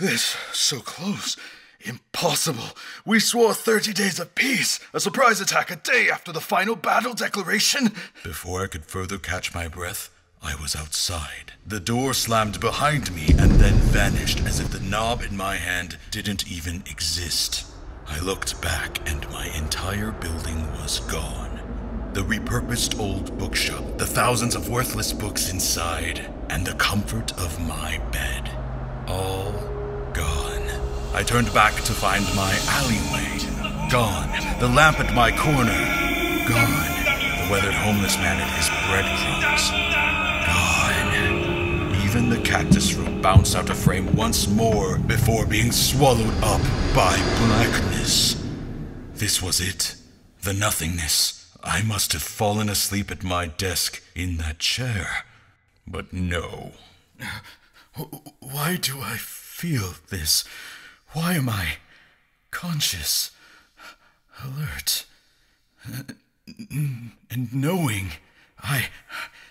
This, so close. Impossible. We swore 30 days of peace, a surprise attack a day after the final battle declaration. Before I could further catch my breath, I was outside. The door slammed behind me and then vanished as if the knob in my hand didn't even exist. I looked back and my entire building was gone. The repurposed old bookshop, the thousands of worthless books inside, and the comfort of my bed. All gone. I turned back to find my alleyway. Gone. The lamp at my corner. Gone. The weathered homeless man and his breadcrumbs. God. even the cactus root bounced out of frame once more before being swallowed up by blackness. This was it. The nothingness. I must have fallen asleep at my desk in that chair. But no. Why do I feel this? Why am I conscious, alert, and knowing?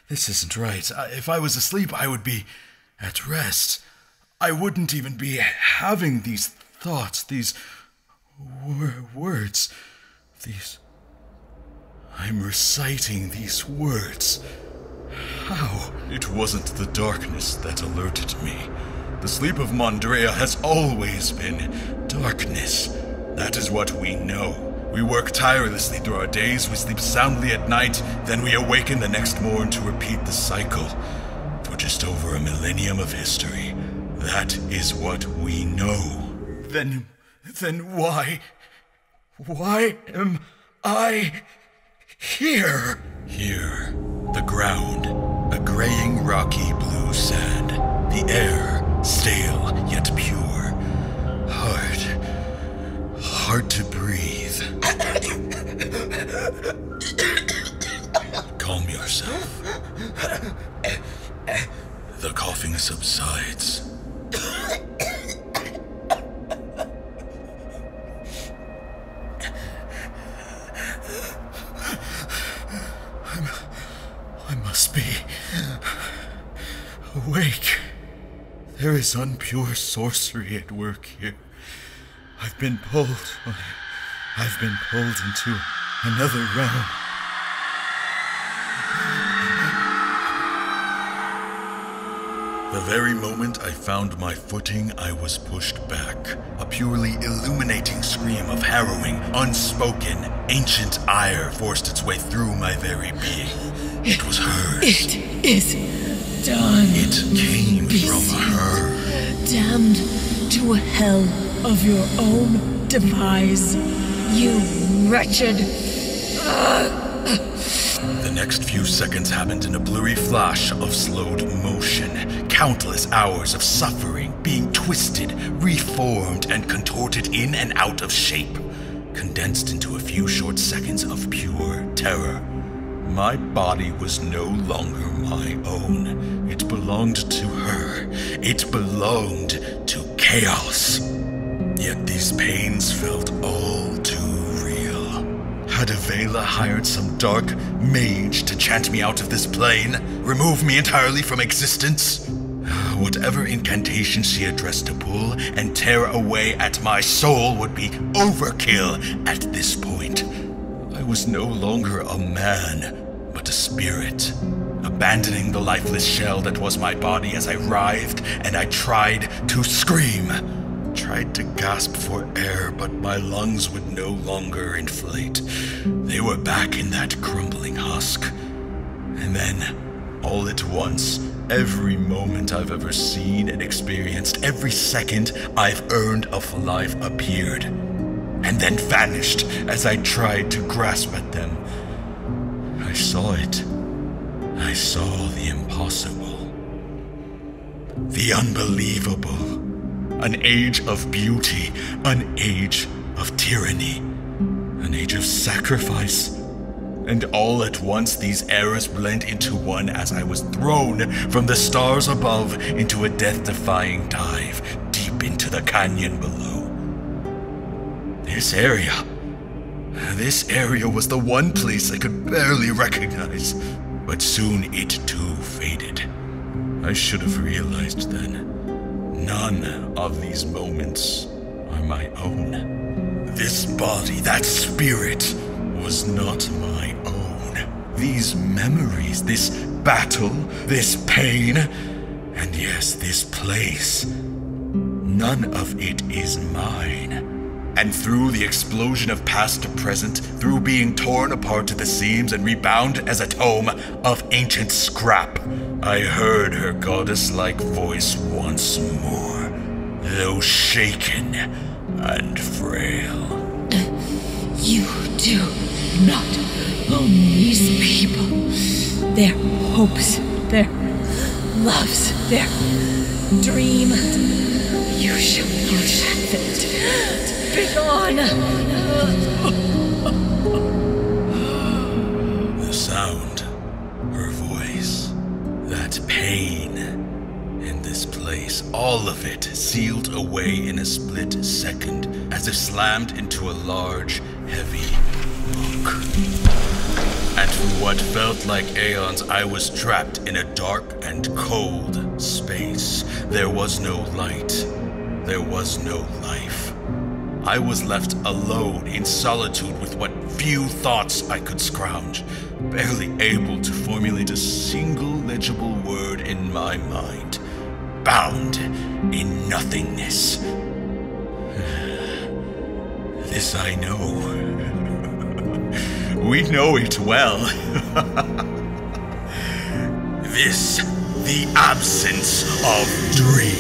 This isn't right. If I was asleep, I would be at rest. I wouldn't even be having these thoughts, these words, these... I'm reciting these words. How? It wasn't the darkness that alerted me. The sleep of Mondrea has always been darkness. That is what we know. We work tirelessly through our days, we sleep soundly at night, then we awaken the next morn to repeat the cycle. For just over a millennium of history, that is what we know. Then why? Why am I here? Here, the ground, a graying rocky blue sand, the air, stale yet pure, hard to breathe. Calm yourself. The coughing subsides. I must be awake. There is unpure sorcery at work here. I've been pulled into another realm. The very moment I found my footing, I was pushed back. A purely illuminating scream of harrowing, unspoken, ancient ire forced its way through my very being. It was hers. It is done. It came from her. Damned to a hell of your own demise. You wretched... The next few seconds happened in a blurry flash of slowed motion. Countless hours of suffering, being twisted, reformed, and contorted in and out of shape. Condensed into a few short seconds of pure terror. My body was no longer my own. It belonged to her. It belonged to chaos. Yet these pains felt all too real. Had Avela hired some dark mage to chant me out of this plane? Remove me entirely from existence? Whatever incantation she addressed to pull and tear away at my soul would be overkill at this point. I was no longer a man, but a spirit. Abandoning the lifeless shell that was my body as I writhed, and I tried to scream. Tried to gasp for air, but my lungs would no longer inflate. They were back in that crumbling husk. And then, all at once, every moment I've ever seen and experienced, every second I've earned of life appeared, and then vanished as I tried to grasp at them. I saw it. I saw the impossible. The unbelievable. An age of beauty, an age of tyranny, an age of sacrifice. And all at once these errors blend into one as I was thrown from the stars above into a death-defying dive deep into the canyon below. This area was the one place I could barely recognize, but soon it too faded. I should have realized then. None of these moments are my own. This body, that spirit, was not my own. These memories, this battle, this pain, and yes, this place, none of it is mine. And through the explosion of past to present, through being torn apart to the seams and rebound as a tome of ancient scrap, I heard her goddess-like voice once more, though shaken and frail. You do not own these people, their hopes, their loves, their dream. You shall fit. Be gone. The sound, her voice, that pain, in this place, all of it sealed away in a split second, as if slammed into a large, heavy book. And for what felt like aeons, I was trapped in a dark and cold space. There was no light. There was no life. I was left alone in solitude with what few thoughts I could scrounge, barely able to formulate a single legible word in my mind. Bound in nothingness. This I know. We know it well. This, the absence of dream.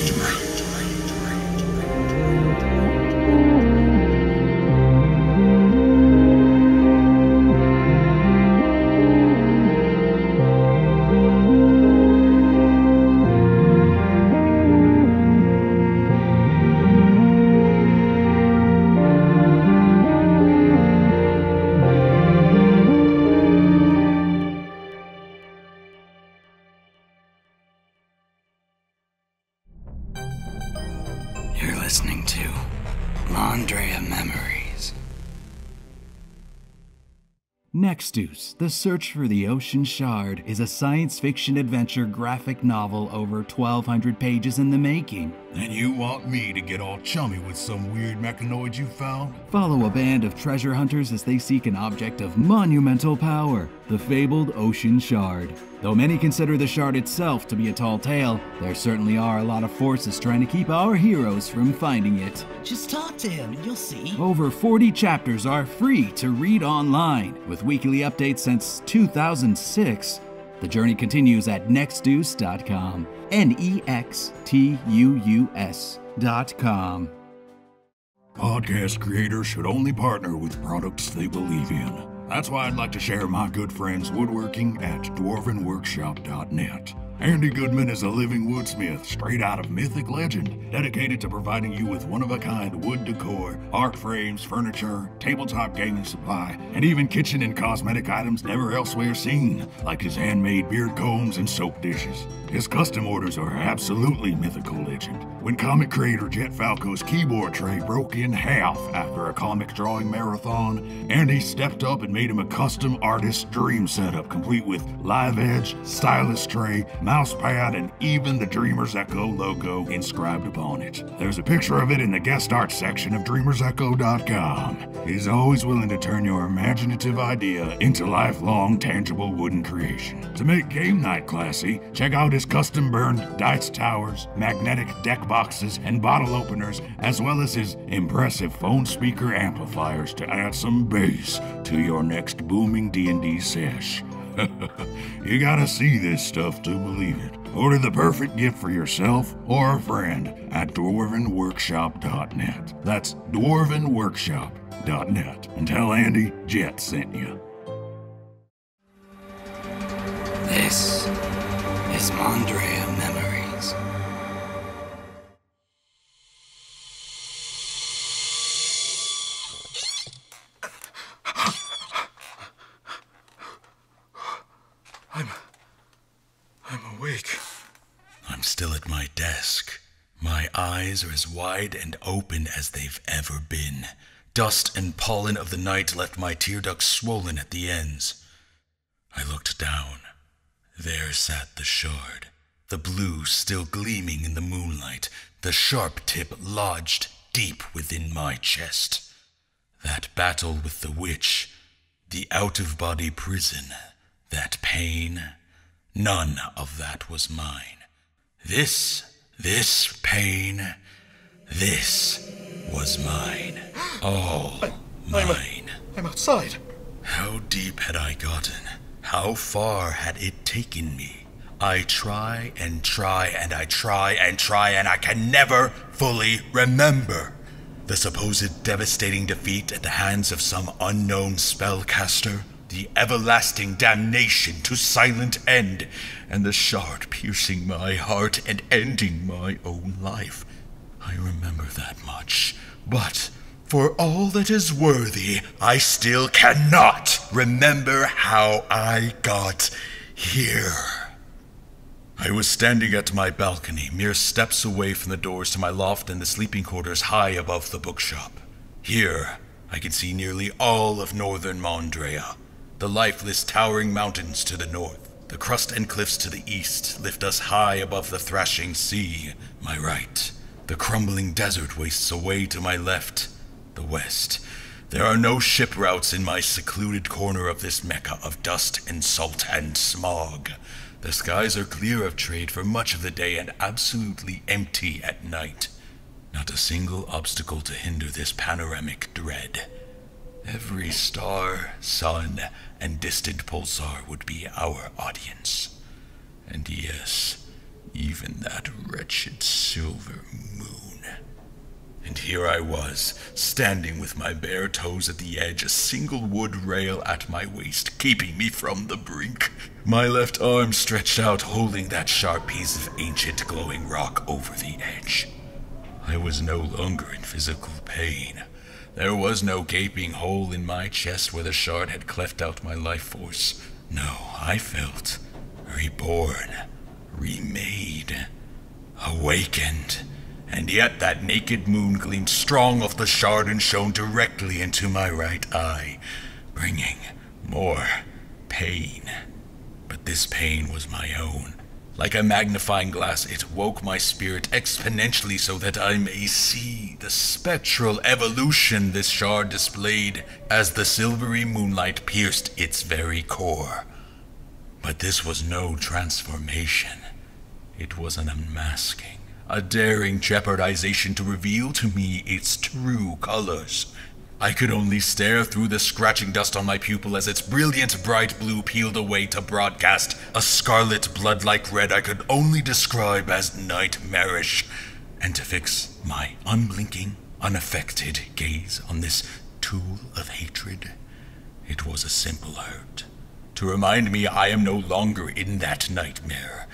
Next Deuce, The Search for the Ocean Shard is a science fiction adventure graphic novel over 1,200 pages in the making. And you want me to get all chummy with some weird mechanoid you found? Follow a band of treasure hunters as they seek an object of monumental power, the fabled Ocean Shard. Though many consider the shard itself to be a tall tale, there certainly are a lot of forces trying to keep our heroes from finding it. Just talk to him and you'll see. Over 40 chapters are free to read online, with weekly updates since 2006. The journey continues at nextdeuce.com. Nextdeuce.com. Podcast creators should only partner with products they believe in. That's why I'd like to share my good friends woodworking at dwarvenworkshop.net. Andy Goodman is a living woodsmith straight out of mythic legend, dedicated to providing you with one-of-a-kind wood decor, art frames, furniture, tabletop gaming supply, and even kitchen and cosmetic items never elsewhere seen, like his handmade beard combs and soap dishes. His custom orders are absolutely mythical legend. When comic creator Jet Falco's keyboard tray broke in half after a comic drawing marathon, Andy stepped up and made him a custom artist dream setup, complete with live edge, stylus tray, mouse pad, and even the Dreamer's Echo logo inscribed upon it. There's a picture of it in the guest art section of dreamersecho.com. He's always willing to turn your imaginative idea into lifelong, tangible wooden creation. To make game night classy, check out his custom burned dice towers, magnetic deck boxes, and bottle openers, as well as his impressive phone speaker amplifiers to add some bass to your next booming D&D sesh. You gotta see this stuff to believe it. Order the perfect gift for yourself or a friend at dwarvenworkshop.net. That's dwarvenworkshop.net. And tell Andy Jet sent you. This is Mondrea Memories. I'm awake. I'm still at my desk. My eyes are as wide and open as they've ever been. Dust and pollen of the night left my tear ducts swollen at the ends. I looked down. There sat the shard, the blue still gleaming in the moonlight, the sharp tip lodged deep within my chest. That battle with the witch, the out-of-body prison, that pain, none of that was mine. This pain, this was mine. All mine. I'm outside. How deep had I gotten? How far had it taken me? I try and try and I try and try and I can never fully remember. The supposed devastating defeat at the hands of some unknown spellcaster, the everlasting damnation to silent end, and the shard piercing my heart and ending my own life. I remember that much, but for all that is worthy, I still cannot remember how I got here. I was standing at my balcony, mere steps away from the doors to my loft and the sleeping quarters high above the bookshop. Here, I could see nearly all of northern Mondrea, the lifeless towering mountains to the north. The crust and cliffs to the east lift us high above the thrashing sea, my right. The crumbling desert wastes away to my left, the west. There are no ship routes in my secluded corner of this mecca of dust and salt and smog. The skies are clear of trade for much of the day and absolutely empty at night. Not a single obstacle to hinder this panoramic dread. Every star, sun, and distant pulsar would be our audience. And yes, even that wretched silver moon. And here I was, standing with my bare toes at the edge, a single wood rail at my waist, keeping me from the brink. My left arm stretched out, holding that sharp piece of ancient glowing rock over the edge. I was no longer in physical pain. There was no gaping hole in my chest where the shard had cleft out my life force. No, I felt reborn, remade, awakened. And yet that naked moon gleamed strong off the shard and shone directly into my right eye, bringing more pain. But this pain was my own. Like a magnifying glass, it woke my spirit exponentially so that I may see the spectral evolution this shard displayed as the silvery moonlight pierced its very core. But this was no transformation. It was an unmasking. A daring jeopardization to reveal to me its true colors. I could only stare through the scratching dust on my pupil as its brilliant bright blue peeled away to broadcast a scarlet blood-like red I could only describe as nightmarish, and to fix my unblinking, unaffected gaze on this tool of hatred. It was a simple hurt, to remind me I am no longer in that nightmare,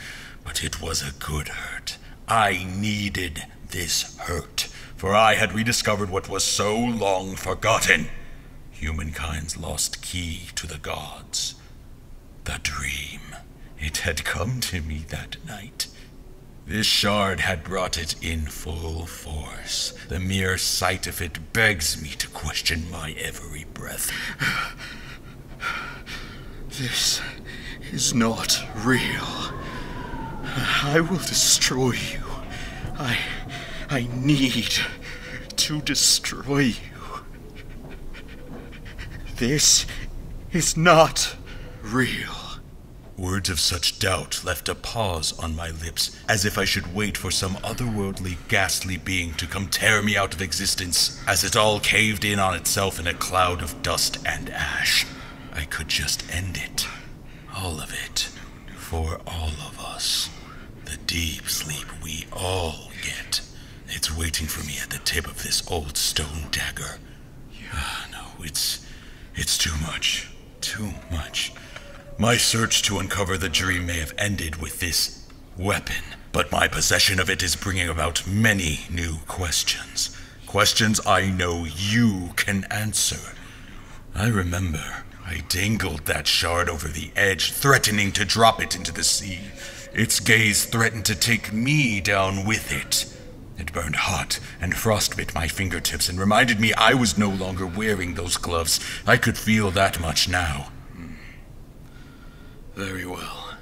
but it was a good hurt. I needed this hurt, for I had rediscovered what was so long forgotten. Humankind's lost key to the gods. The dream. It had come to me that night. This shard had brought it in full force. The mere sight of it begs me to question my every breath. This is not real. I will destroy you. I need to destroy you. This is not real. Words of such doubt left a pause on my lips, as if I should wait for some otherworldly, ghastly being to come tear me out of existence, as it all caved in on itself in a cloud of dust and ash. I could just end it. All of it. For all of us. The deep sleep we all get. It's waiting for me at the tip of this old stone dagger. No, it's too much. Too much. My search to uncover the dream may have ended with this weapon, but my possession of it is bringing about many new questions. Questions I know you can answer. I remember I dangled that shard over the edge, threatening to drop it into the sea. Its gaze threatened to take me down with it. It burned hot, and frost bit my fingertips and reminded me I was no longer wearing those gloves. I could feel that much now. Very well.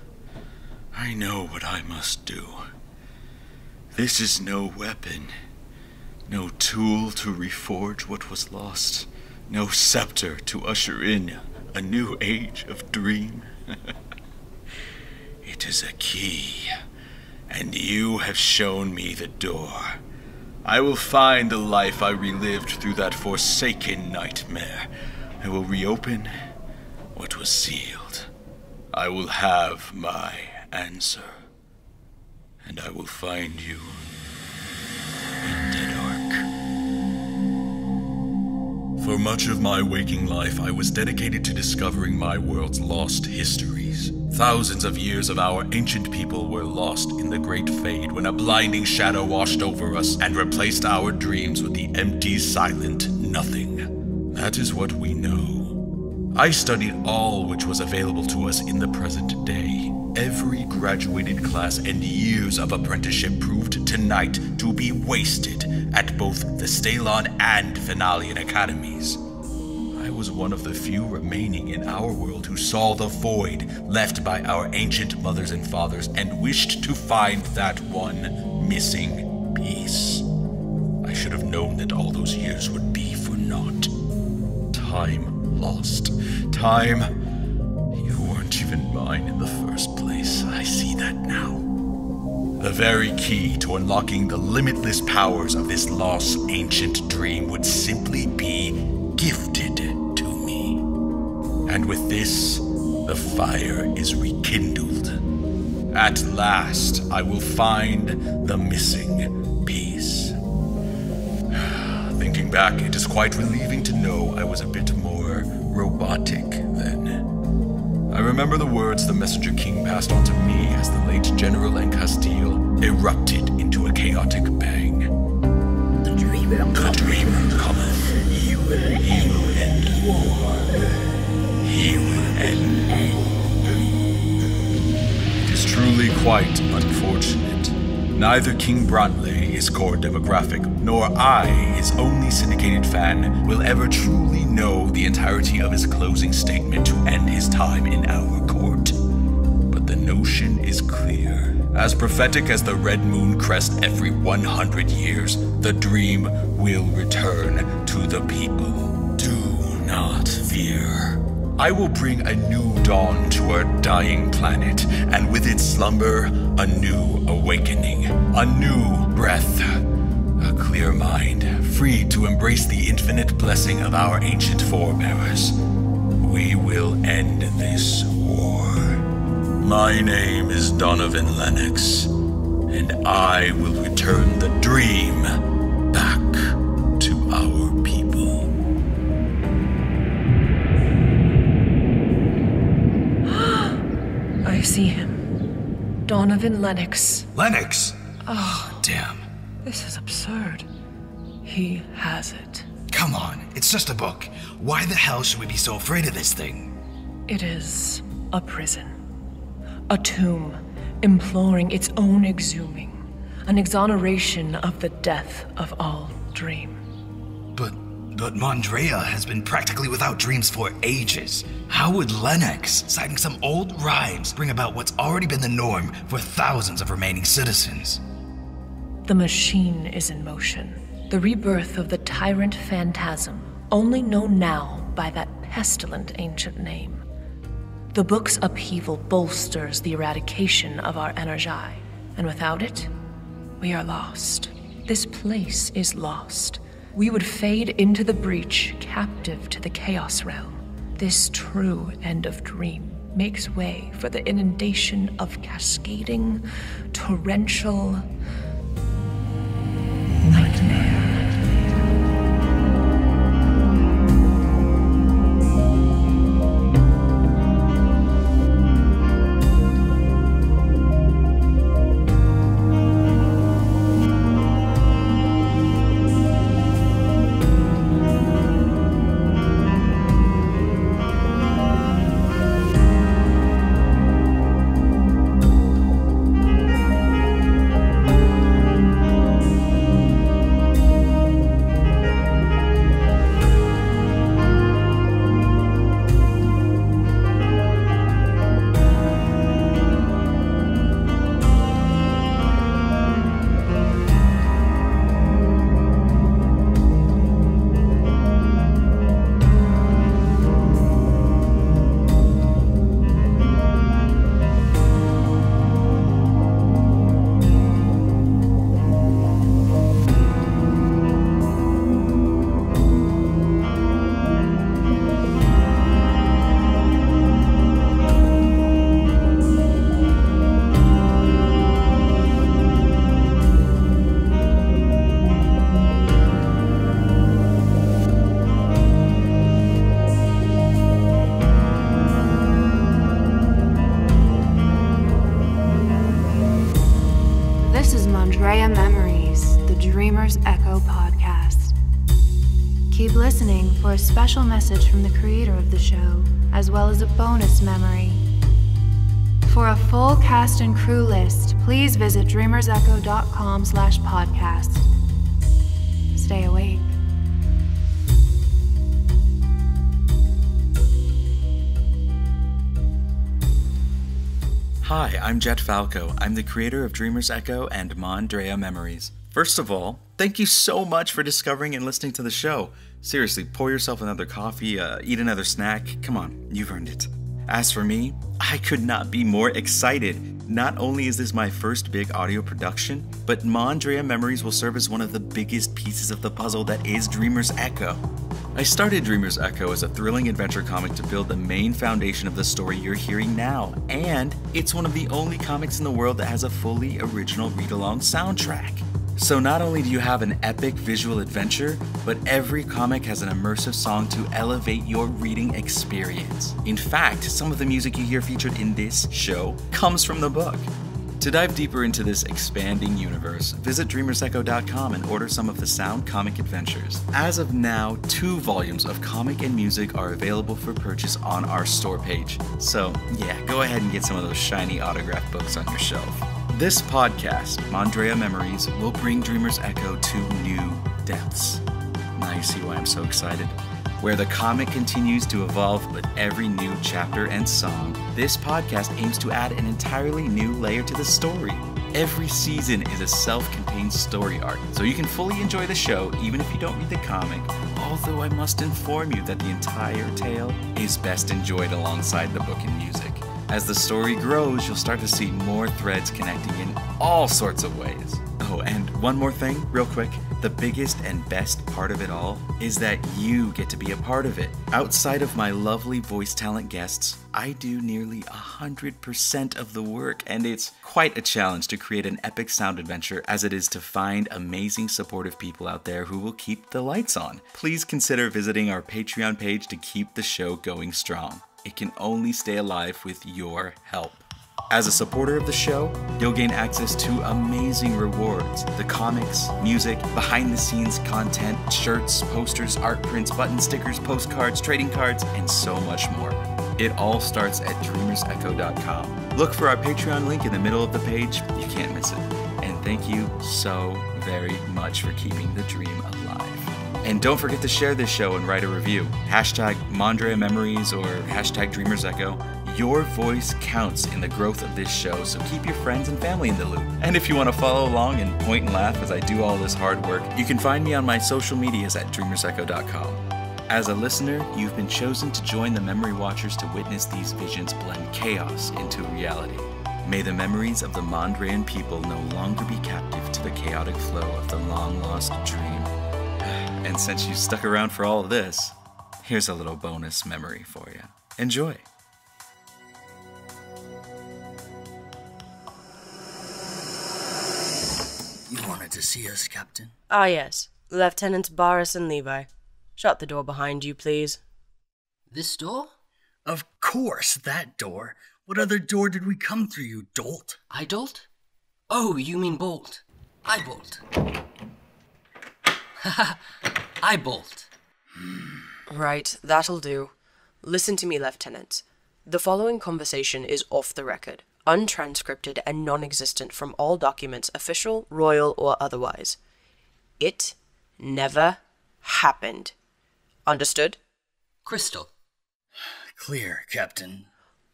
I know what I must do. This is no weapon, no tool to reforge what was lost, no scepter to usher in a new age of dream. It is a key, and you have shown me the door. I will find the life I relived through that forsaken nightmare. I will reopen what was sealed. I will have my answer, and I will find you in dead ark. For much of my waking life, I was dedicated to discovering my world's lost histories. Thousands of years of our ancient people were lost in the Great Fade when a blinding shadow washed over us and replaced our dreams with the empty, silent nothing. That is what we know. I studied all which was available to us in the present day. Every graduated class and years of apprenticeship proved tonight to be wasted at both the Stalon and Fenalian academies. I was one of the few remaining in our world who saw the void left by our ancient mothers and fathers and wished to find that one missing piece. I should have known that all those years would be for naught. Time lost. Time. You weren't even mine in the first place. I see that now. The very key to unlocking the limitless powers of this lost ancient dream would simply be gifted to me. And with this, the fire is rekindled. At last, I will find the missing piece. Thinking back, it is quite relieving to know I was a bit more robotic then. I remember the words the Messenger King passed on to me as the late General Uncasteele erupted into a chaotic bang. The Dreamer cometh. He will end war. He will end. It is truly quite unfortunate. Neither King Brantley, his core demographic, nor I, his only syndicated fan, will ever truly know the entirety of his closing statement to end his time in our court. But the notion is clear. As prophetic as the red moon crest every 100 years, the dream will return to the people. Do not fear. I will bring a new dawn to our dying planet, and with its slumber, a new awakening, a new breath, a clear mind, free to embrace the infinite blessing of our ancient forebears. We will end this war. My name is Donovan Lennox, and I will return the dream back to our people. I see him. Donovan Lennox. Lennox? Oh, damn. This is absurd. He has it. Come on, it's just a book. Why the hell should we be so afraid of this thing? It is a prison. A tomb, imploring its own exhuming. An exoneration of the death of all dream. But Mondrea has been practically without dreams for ages. How would Lennox, citing some old rhymes, bring about what's already been the norm for thousands of remaining citizens? The machine is in motion. The rebirth of the tyrant phantasm, only known now by that pestilent ancient name. The book's upheaval bolsters the eradication of our Energi, and without it, we are lost. This place is lost. We would fade into the breach, captive to the Chaos Realm. This true end of dream makes way for the inundation of cascading, torrential nightmare. Mondrea Memories, the Dreamer's Echo podcast. Keep listening for a special message from the creator of the show, as well as a bonus memory. For a full cast and crew list, please visit dreamersecho.com/podcast. Stay awake. Hi, I'm Jet Falco. I'm the creator of Dreamer's Echo and Mondrea Memories. First of all, thank you so much for discovering and listening to the show. Seriously, pour yourself another coffee, eat another snack. Come on, you've earned it. As for me, I could not be more excited. Not only is this my first big audio production, but Mondrea Memories will serve as one of the biggest pieces of the puzzle that is Dreamer's Echo. I started Dreamer's Echo as a thrilling adventure comic to build the main foundation of the story you're hearing now, and it's one of the only comics in the world that has a fully original read-along soundtrack. So not only do you have an epic visual adventure, but every comic has an immersive song to elevate your reading experience. In fact, some of the music you hear featured in this show comes from the book. To dive deeper into this expanding universe, visit dreamersecho.com and order some of the Sound Comic Adventures. As of now, 2 volumes of comic and music are available for purchase on our store page. So yeah, go ahead and get some of those shiny autographed books on your shelf. This podcast, Mondrea Memories, will bring Dreamer's Echo to new depths. Now you see why I'm so excited. Where the comic continues to evolve with every new chapter and song, this podcast aims to add an entirely new layer to the story. Every season is a self-contained story arc, so you can fully enjoy the show even if you don't read the comic, although I must inform you that the entire tale is best enjoyed alongside the book and music. As the story grows, you'll start to see more threads connecting in all sorts of ways. Oh, and one more thing, real quick. The biggest and best part of it all is that you get to be a part of it. Outside of my lovely voice talent guests, I do nearly 100% of the work, and it's quite a challenge to create an epic sound adventure as it is to find amazing supportive people out there who will keep the lights on. Please consider visiting our Patreon page to keep the show going strong. It can only stay alive with your help. As a supporter of the show, you'll gain access to amazing rewards. The comics, music, behind-the-scenes content, shirts, posters, art prints, button stickers, postcards, trading cards, and so much more. It all starts at dreamersecho.com. Look for our Patreon link in the middle of the page. You can't miss it. And thank you so very much for keeping the dream alive. And don't forget to share this show and write a review. Hashtag Mondrea Memories or hashtag Dreamer's Echo. Your voice counts in the growth of this show, so keep your friends and family in the loop. And if you want to follow along and point and laugh as I do all this hard work, you can find me on my social medias at dreamersecho.com. As a listener, you've been chosen to join the Memory Watchers to witness these visions blend chaos into reality. May the memories of the Mondrean people no longer be captive to the chaotic flow of the long-lost dream. And since you stuck around for all of this, here's a little bonus memory for you. Enjoy! You wanted to see us, Captain? Ah, yes. Lieutenants Barris and Levi. Shut the door behind you, please. This door? Of course, that door. What other door did we come through, you dolt? I dolt? Oh, you mean bolt. I bolt. Haha, I bolt. Right, that'll do. Listen to me, Lieutenant. The following conversation is off the record, untranscripted and non-existent from all documents, official, royal, or otherwise. It never happened. Understood? Crystal. Clear, Captain.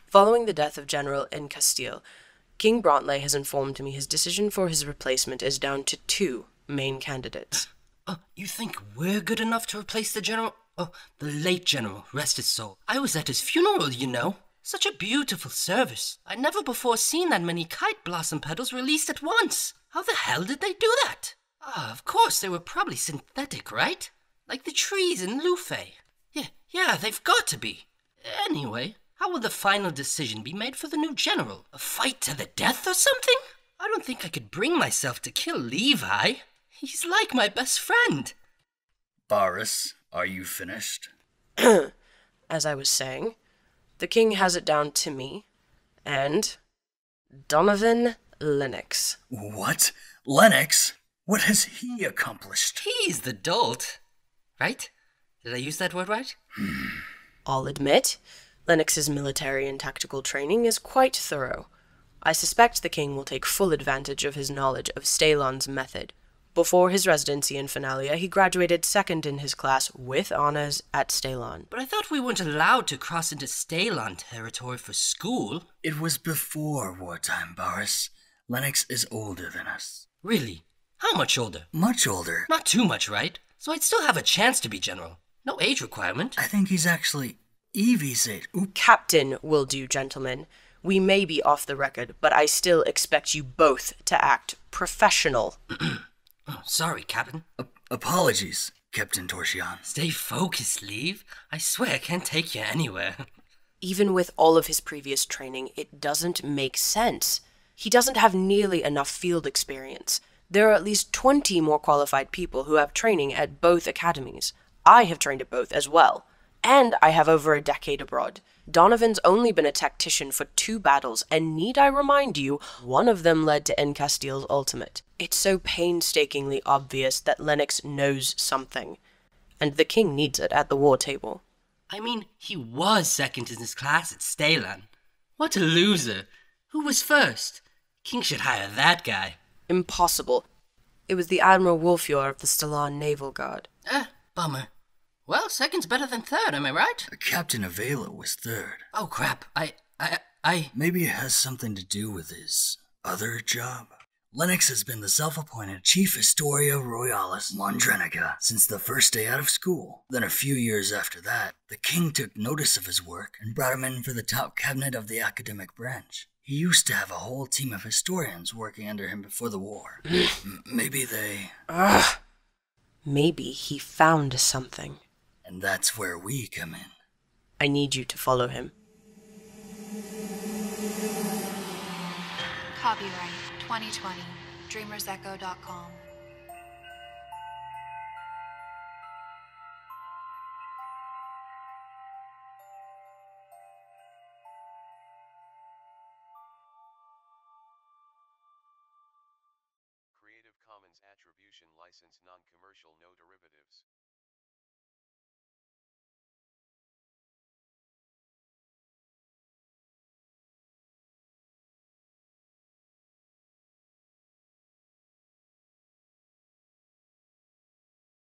Following the death of General Uncasteele, King Brantley has informed me his decision for his replacement is down to 2 main candidates. You think we're good enough to replace the general? Oh, the late general, rest his soul. I was at his funeral, you know. Such a beautiful service. I'd never before seen that many kite blossom petals released at once. How the hell did they do that? Ah, of course, they were probably synthetic, right? Like the trees in Lufei. Yeah, they've got to be. Anyway, how will the final decision be made for the new general? A fight to the death or something? I don't think I could bring myself to kill Levi. He's like my best friend. Barris, are you finished? As I was saying, the king has it down to me and Donovan Lennox. What? Lennox? What has he accomplished? He's the dolt, right? Did I use that word right? I'll admit, Lennox's military and tactical training is quite thorough. I suspect the king will take full advantage of his knowledge of Stalon's method. Before his residency in Fenalia, he graduated second in his class with honors at Stalon. But I thought we weren't allowed to cross into Stalon territory for school. It was before wartime, Boris. Lennox is older than us. Really? How much older? Much older. Not too much, right? So I'd still have a chance to be general. No age requirement. I think he's actually Evie's age. Oops. Captain will do, gentlemen. We may be off the record, but I still expect you both to act professional. Oh, sorry, Captain. Apologies, Captain Torshon. Stay focused, Leave. I swear I can't take you anywhere. Even with all of his previous training, it doesn't make sense. He doesn't have nearly enough field experience. There are at least 20 more qualified people who have training at both academies. I have trained at both as well. And I have over a decade abroad. Donovan's only been a tactician for 2 battles, and need I remind you, one of them led to Uncasteele's ultimate. It's so painstakingly obvious that Lennox knows something, and the king needs it at the war table. I mean, he was second in his class at Stalon. What a loser! Who was first? King should hire that guy. Impossible. It was the Admiral Wolfior of the Stalon Naval Guard. Bummer. Well, second's better than third, am I right? Captain Avela was third. Oh, crap. I... Maybe it has something to do with his other job. Lennox has been the self-appointed Chief Historia Royalis Mondrea since the first day out of school. Then a few years after that, the king took notice of his work and brought him in for the top cabinet of the academic branch. He used to have a whole team of historians working under him before the war. Maybe he found something. And that's where we come in. I need you to follow him. Copyright 2020, dreamersecho.com. Creative Commons Attribution License Non-Commercial No Derivatives.